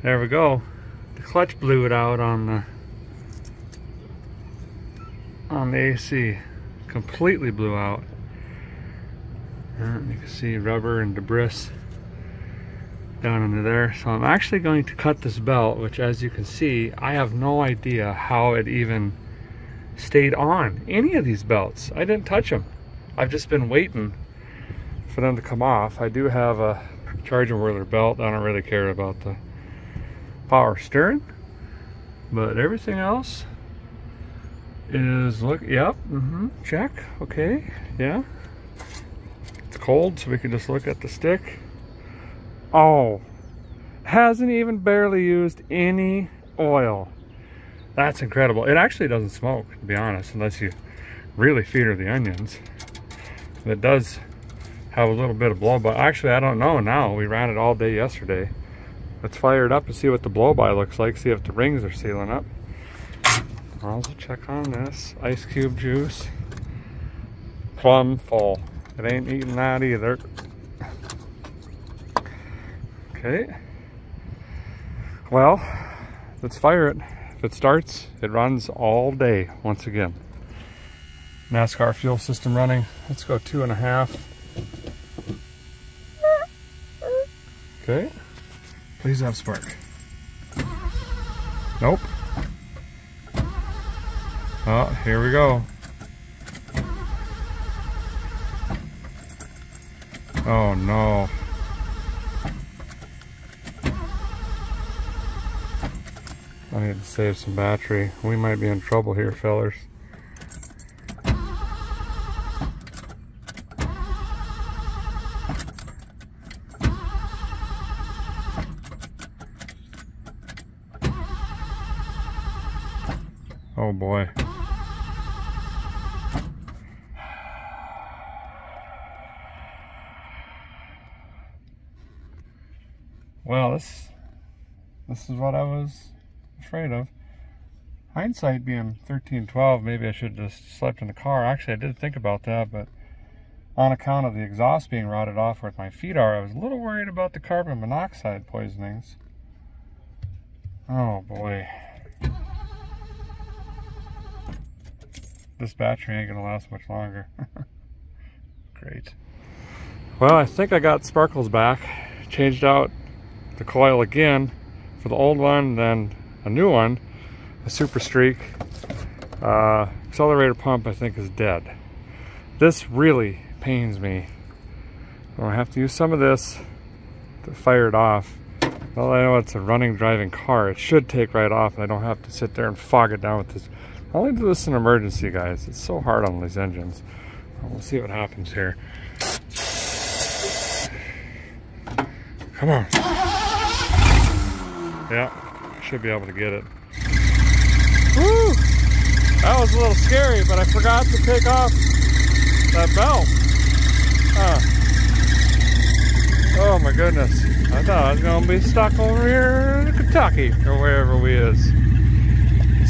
there we go. The clutch blew it out on the on the A C. Completely blew out. And you can see rubber and debris down under there. So I'm actually going to cut this belt, which, as you can see, I have no idea how it even stayed on any of these belts. I didn't touch them. I've just been waiting for them to come off. I do have a charging whirler belt. I don't really care about the power steering, but everything else is look. Yep. Mm-hmm. Check. Okay. Yeah. It's cold, so we can just look at the stick. Oh, hasn't even barely used any oil. That's incredible. It actually doesn't smoke, to be honest, unless you really feeder the onions. It does have a little bit of blow by. Actually, I don't know now. We ran it all day yesterday. Let's fire it up and see what the blow by looks like, see if the rings are sealing up. I'll also check on this. Ice cube juice. Plum full. It ain't eating that either. Okay. Well, let's fire it. If it starts, it runs all day once again. NASCAR fuel system running. Let's go two and a half. Okay. Please have spark. Nope. Oh, here we go. Oh no. I need to save some battery. We might be in trouble here, fellas. Oh boy. Well, this this is what I was afraid of. Hindsight being thirteen twelve, maybe I should have just slept in the car. Actually, I did think about that, but on account of the exhaust being rotted off where my feet are, I was a little worried about the carbon monoxide poisonings. Oh boy. This battery ain't gonna last much longer. Great. Well, I think I got Sparkles back. Changed out the coil again for the old one, then a new one, a Super Streak. Uh, accelerator pump, I think, is dead. This really pains me. I'm gonna have to use some of this to fire it off. Well, I know it's a running, driving car. It should take right off, and I don't have to sit there and fog it down with this. I only do this in emergency, guys. It's so hard on these engines. We'll see what happens here. Come on. Yeah. Should be able to get it. Woo! That was a little scary, but I forgot to take off that belt. Huh. Oh my goodness. I thought I was gonna be stuck over here in Kentucky or wherever we is.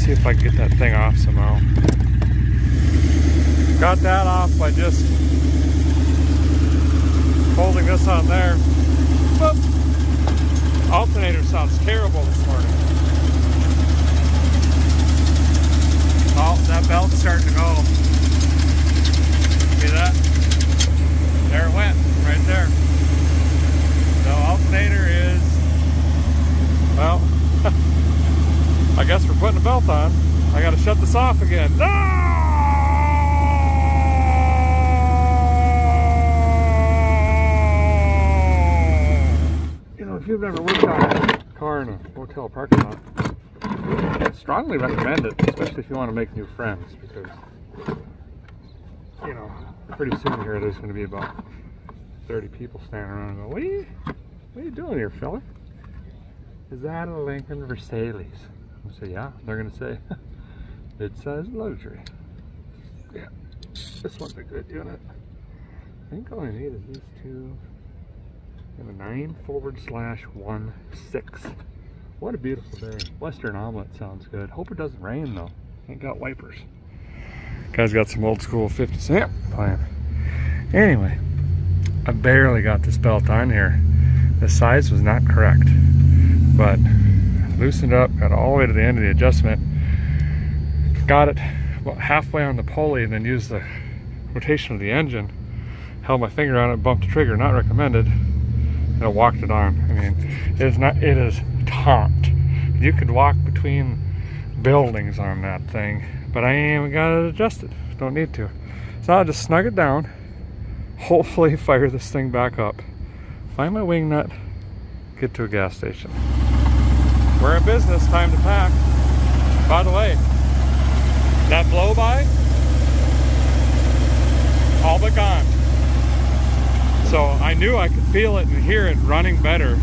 see if I can get that thing off somehow. Got that off by just holding this on there. Whoop. Alternator sounds terrible this morning. Oh, that belt's starting to go. See that? There it went, right there. The alternator is, well, I guess we're putting a belt on. I gotta shut this off again. No! If you've never worked on a car in a hotel parking lot, I strongly recommend it, especially if you want to make new friends, because, you know, pretty soon here there's going to be about thirty people standing around and go, what are you, what are you doing here, fella? Is that a Lincoln Versailles? I say, yeah. They're going to say, mid-size luxury. Yeah, this one's a good unit. I think all I need is these two. And a nine forward slash one six. What a beautiful day. Western omelet sounds good. Hope it doesn't rain though. Ain't got wipers. Guy's got some old school fifty cent plan. Anyway, I barely got this belt on here. The size was not correct, but I loosened up, got all the way to the end of the adjustment, got it about halfway on the pulley, and then used the rotation of the engine, held my finger on it, bumped the trigger, not recommended. I walked it on. I mean, it is not, it is taut. You could walk between buildings on that thing, but I ain't even got it adjusted. Don't need to. So I'll just snug it down, hopefully fire this thing back up, find my wing nut, get to a gas station. We're in business, time to pack. By the way, that blow by, all but gone. So I knew I could feel it and hear it running better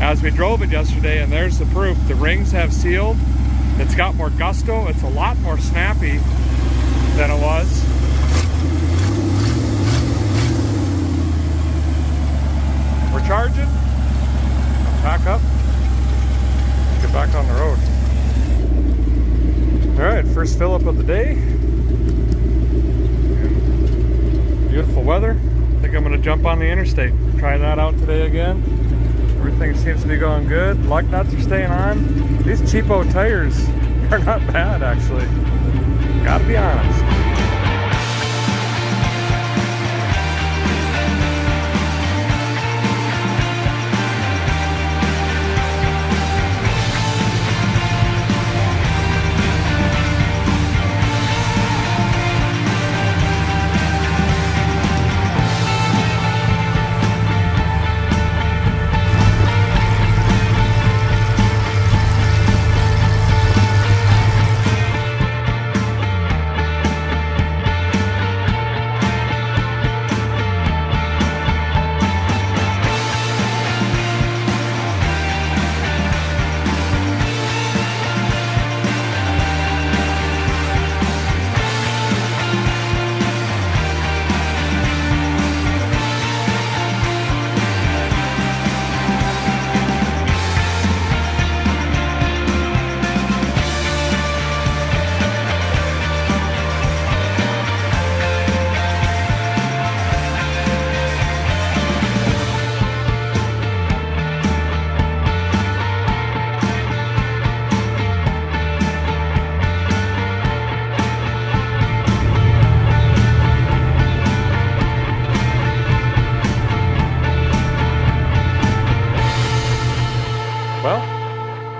as we drove it yesterday, and there's the proof. The rings have sealed. It's got more gusto. It's a lot more snappy than it was. We're charging. Pack up. Get back on the road. All right, first fill-up of the day. Beautiful weather. I think I'm going to jump on the interstate. Try that out today again. Everything seems to be going good. Lug nuts are staying on. These cheapo tires are not bad, actually. Gotta be honest.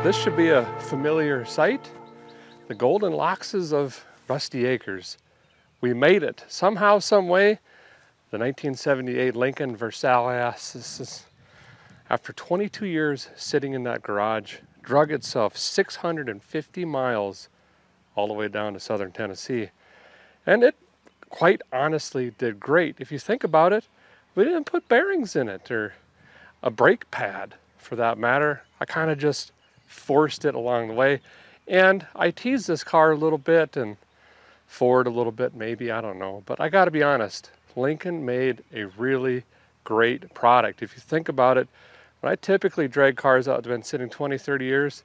This should be a familiar sight, the golden loxes of Rusty Acres. We made it somehow, some way. The nineteen seventy-eight Lincoln Versailles, this is, after twenty-two years sitting in that garage, drug itself six hundred fifty miles all the way down to southern Tennessee. And it quite honestly did great. If you think about it, we didn't put bearings in it or a brake pad for that matter. I kind of just forced it along the way, and I teased this car a little bit and Ford a little bit, maybe, I don't know, but I got to be honest, Lincoln made a really great product. If you think about it, when I typically drag cars out that have been sitting twenty, thirty years,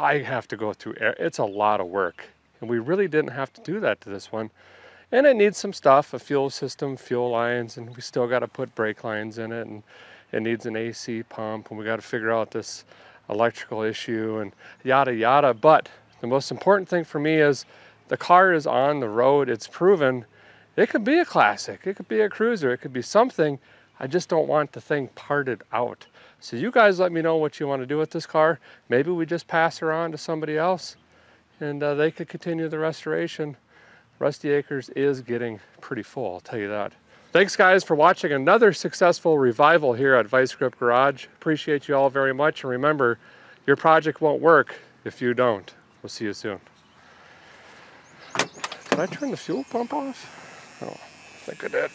I have to go through air. It's a lot of work. And we really didn't have to do that to this one. And it needs some stuff, a fuel system, fuel lines, and we still got to put brake lines in it. And it needs an A C pump, and we got to figure out this electrical issue and yada, yada. But the most important thing for me is the car is on the road. It's proven. It could be a classic. It could be a cruiser. It could be something. I just don't want the thing parted out. So you guys let me know what you want to do with this car. Maybe we just pass her on to somebody else and uh, they could continue the restoration. Rusty Acres is getting pretty full, I'll tell you that. Thanks guys for watching another successful revival here at Vice Grip Garage. Appreciate you all very much. And remember, your project won't work if you don't. We'll see you soon. Did I turn the fuel pump off? Oh, I think I did.